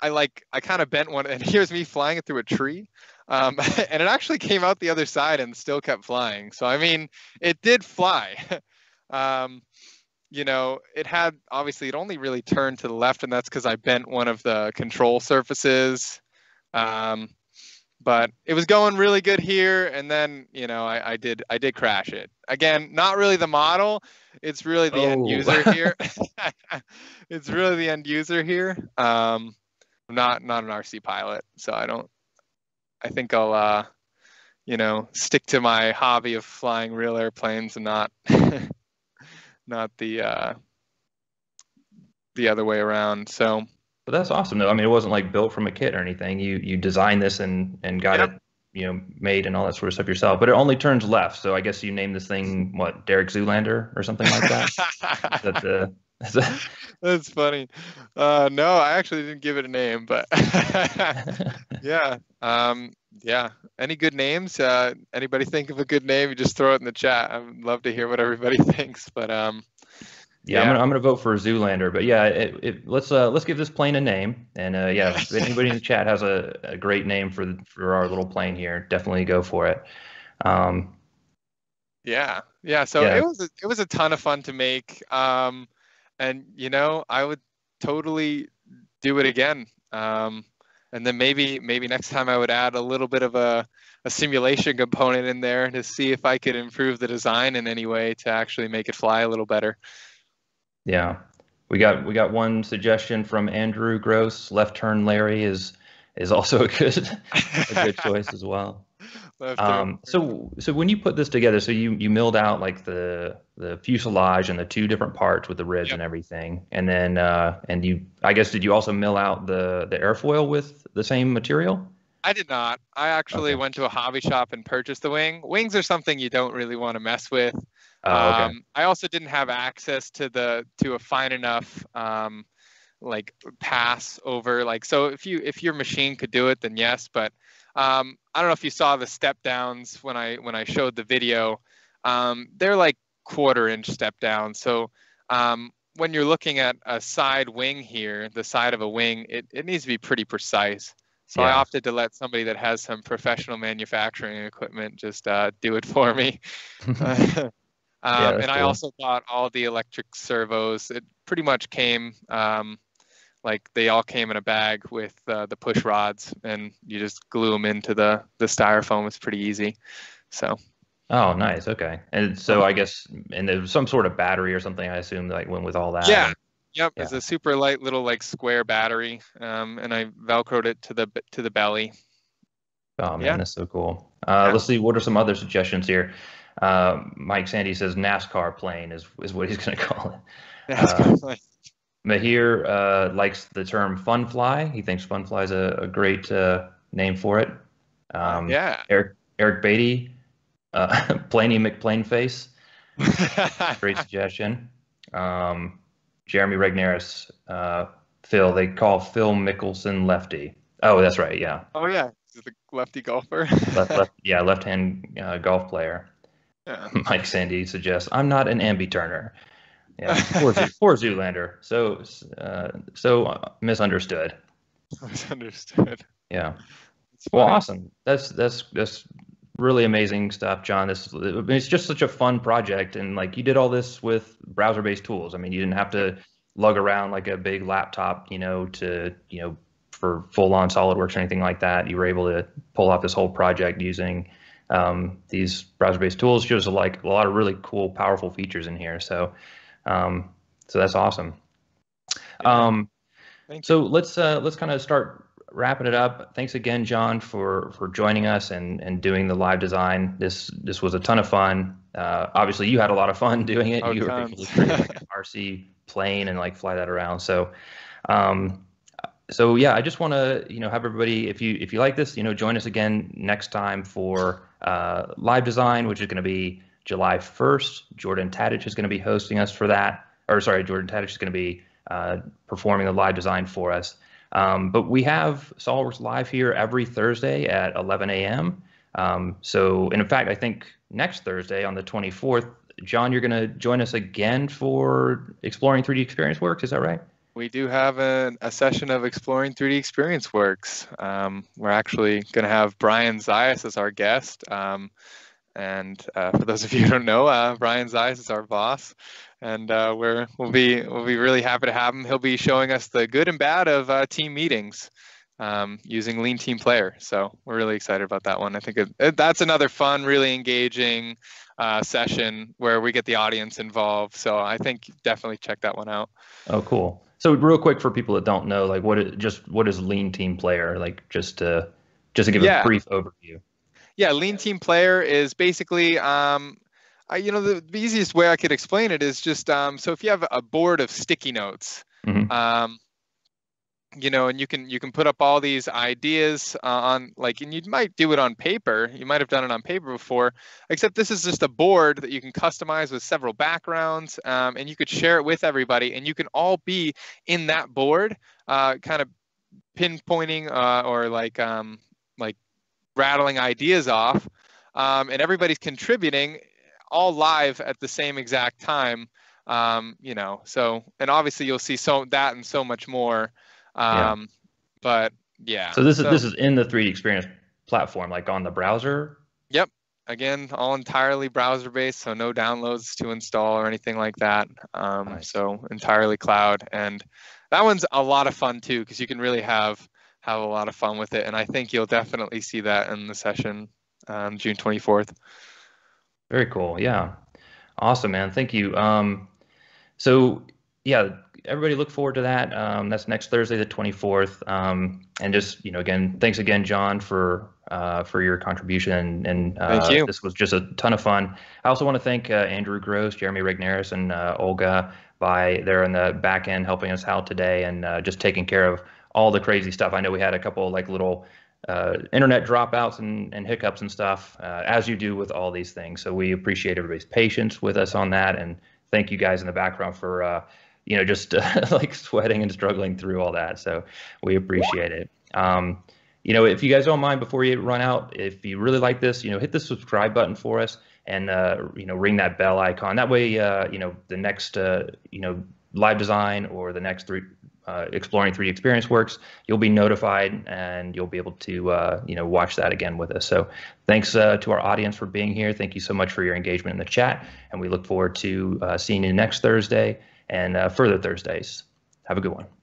I like, I kind of bent one, and here's me flying it through a tree. Um, and it actually came out the other side and still kept flying. So, I mean, it did fly. um, You know, it had, obviously, it only really turned to the left, and that's because I bent one of the control surfaces. Um, but it was going really good here, and then, you know, I, I did I did crash it. Again, not really the model. It's really the oh. end user here. It's really the end user here. Um, I'm not, not an R C pilot, so I don't, I think I'll, uh, you know, stick to my hobby of flying real airplanes and not... not the uh, the other way around. So, but that's awesome though. I mean, it wasn't like built from a kit or anything. You you designed this and and got yep. it, you know, made and all that sort of stuff yourself. But it only turns left, so I guess you named this thing what, Derek Zoolander or something like that. that uh, is that... That's funny. Uh, no, I actually didn't give it a name, but yeah, um, yeah. Any good names? Uh, anybody think of a good name? You just throw it in the chat. I'd love to hear what everybody thinks. But um, yeah, yeah, I'm gonna, I'm gonna vote for Zoolander. But yeah, it, it, let's uh, let's give this plane a name. And uh, yeah, if anybody in the chat has a, a great name for for our little plane here, definitely go for it. Um, yeah, yeah. So yeah. it was it was a ton of fun to make. Um, and you know, I would totally do it again. Um, And then maybe maybe next time I would add a little bit of a, a simulation component in there to see if I could improve the design in any way to actually make it fly a little better. Yeah, we got we got one suggestion from Andrew Gross. Left Turn Larry is is also a good a good choice as well. Um, so so when you put this together, so you you milled out like the the fuselage and the two different parts with the ribs yep. and everything, and then uh, and you I guess did you also mill out the the airfoil with the same material? I did not. I actually okay. went to a hobby shop and purchased the wing. Wings are something you don't really want to mess with. Uh, okay. um, I also didn't have access to the to a fine enough um, like pass over like so if you if your machine could do it then yes, but. Um, I don't know if you saw the step downs when I when I showed the video. Um, they're like quarter inch step downs. So um, when you're looking at a side wing here, the side of a wing, it, it needs to be pretty precise. So yeah. I opted to let somebody that has some professional manufacturing equipment just uh, do it for me. um, yeah, and I cool. also bought all the electric servos. It pretty much came. Um, Like they all came in a bag with uh, the push rods, and you just glue them into the the styrofoam. It's pretty easy. So. Oh, nice. Okay. And so I guess, and there was some sort of battery or something. I assume like went with all that. Yeah. Yep, yeah. It's a super light little like square battery, um, and I Velcroed it to the to the belly. Oh man, yeah. That's so cool. Uh, yeah. Let's see, what are some other suggestions here? Uh, Mike Sandy says NASCAR plane is is what he's going to call it. NASCAR uh, plane. Mahir uh, likes the term fun fly. He thinks fun fly is a, a great uh, name for it. Um, yeah. Eric Eric Beatty, uh, Planey McPlainface. Great suggestion. Um, Jeremy Regneris, uh, Phil. They call Phil Mickelson lefty. Oh, that's right. Yeah. Oh yeah, he's the lefty golfer. left, left, yeah, left-hand uh, golf player. Yeah. Mike Sandy suggests I'm not an ambi-turner. Yeah, poor, poor Zoolander. So, uh, so misunderstood. Misunderstood. Yeah. Well, awesome. That's that's that's really amazing stuff, John. This it's just such a fun project, and like you did all this with browser-based tools. I mean, you didn't have to lug around like a big laptop, you know, to you know for full-on SolidWorks or anything like that. You were able to pull off this whole project using um, these browser-based tools. There's like a lot of really cool, powerful features in here. So. Um, so that's awesome. Um, so let's, uh, let's kind of start wrapping it up. Thanks again, John, for, for joining us and, and doing the live design. This, this was a ton of fun. Uh, obviously you had a lot of fun doing it. Oh, you were able to create like an R C plane and like fly that around. So, um, so yeah, I just want to, you know, have everybody, if you, if you like this, you know, join us again next time for, uh, live design, which is going to be July first, Jordan Tadic is going to be hosting us for that. Or sorry, Jordan Tadic is going to be uh, performing the live design for us. Um, but we have SolidWorks Live here every Thursday at eleven A M Um, so, and in fact, I think next Thursday on the twenty-fourth, John, you're going to join us again for Exploring three D Experience Works. Is that right? We do have a, a session of Exploring three D Experience Works. Um, we're actually going to have Brian Zayas as our guest. Um, And uh, for those of you who don't know, uh, Brian Zayas is our boss, and uh, we're we'll be we'll be really happy to have him. He'll be showing us the good and bad of uh, team meetings um, using Lean Team Player. So we're really excited about that one. I think it, it, that's another fun, really engaging uh, session where we get the audience involved. So I think definitely check that one out. Oh, cool. So real quick for people that don't know, like what is, just what is Lean Team Player? Like just to just to give yeah. a brief overview. Yeah, Lean Team Player is basically, um, I, you know, the, the easiest way I could explain it is just, um, so if you have a board of sticky notes, mm-hmm. um, you know, and you can you can put up all these ideas uh, on, like, and you might do it on paper. You might have done it on paper before, except this is just a board that you can customize with several backgrounds, um, and you could share it with everybody, and you can all be in that board, uh, kind of pinpointing uh, or like um, like. rattling ideas off, um, and everybody's contributing all live at the same exact time, um, you know, so, and obviously you'll see so that and so much more, um, yeah. but yeah. So this is, so, this is in the three D Experience platform, like on the browser? Yep. Again, all entirely browser-based, so no downloads to install or anything like that, um, nice. So entirely cloud, and that one's a lot of fun too, because you can really have have a lot of fun with it. And I think you'll definitely see that in the session um, June twenty-fourth. Very cool. Yeah. Awesome, man. Thank you. Um, so yeah, everybody look forward to that. Um, that's next Thursday, the twenty-fourth. Um, and just, you know, again, thanks again, John, for, uh, for your contribution. And uh, thank you. This was just a ton of fun. I also want to thank uh, Andrew Gross, Jeremy Regneris, and uh, Olga by there in the back end helping us out today and uh, just taking care of all the crazy stuff. I know we had a couple like little uh, internet dropouts and, and hiccups and stuff, uh, as you do with all these things. So we appreciate everybody's patience with us on that. And thank you guys in the background for, uh, you know, just uh, like sweating and struggling through all that. So we appreciate it. Um, you know, if you guys don't mind, before you run out, if you really like this, you know, hit the subscribe button for us and, uh, you know, ring that bell icon. That way, uh, you know, the next, uh, you know, live design or the next three, Uh, Exploring three D Experience Works, you'll be notified and you'll be able to uh, you know, watch that again with us. So thanks uh, to our audience for being here. Thank you so much for your engagement in the chat, and we look forward to uh, seeing you next Thursday and uh, further Thursdays. Have a good one.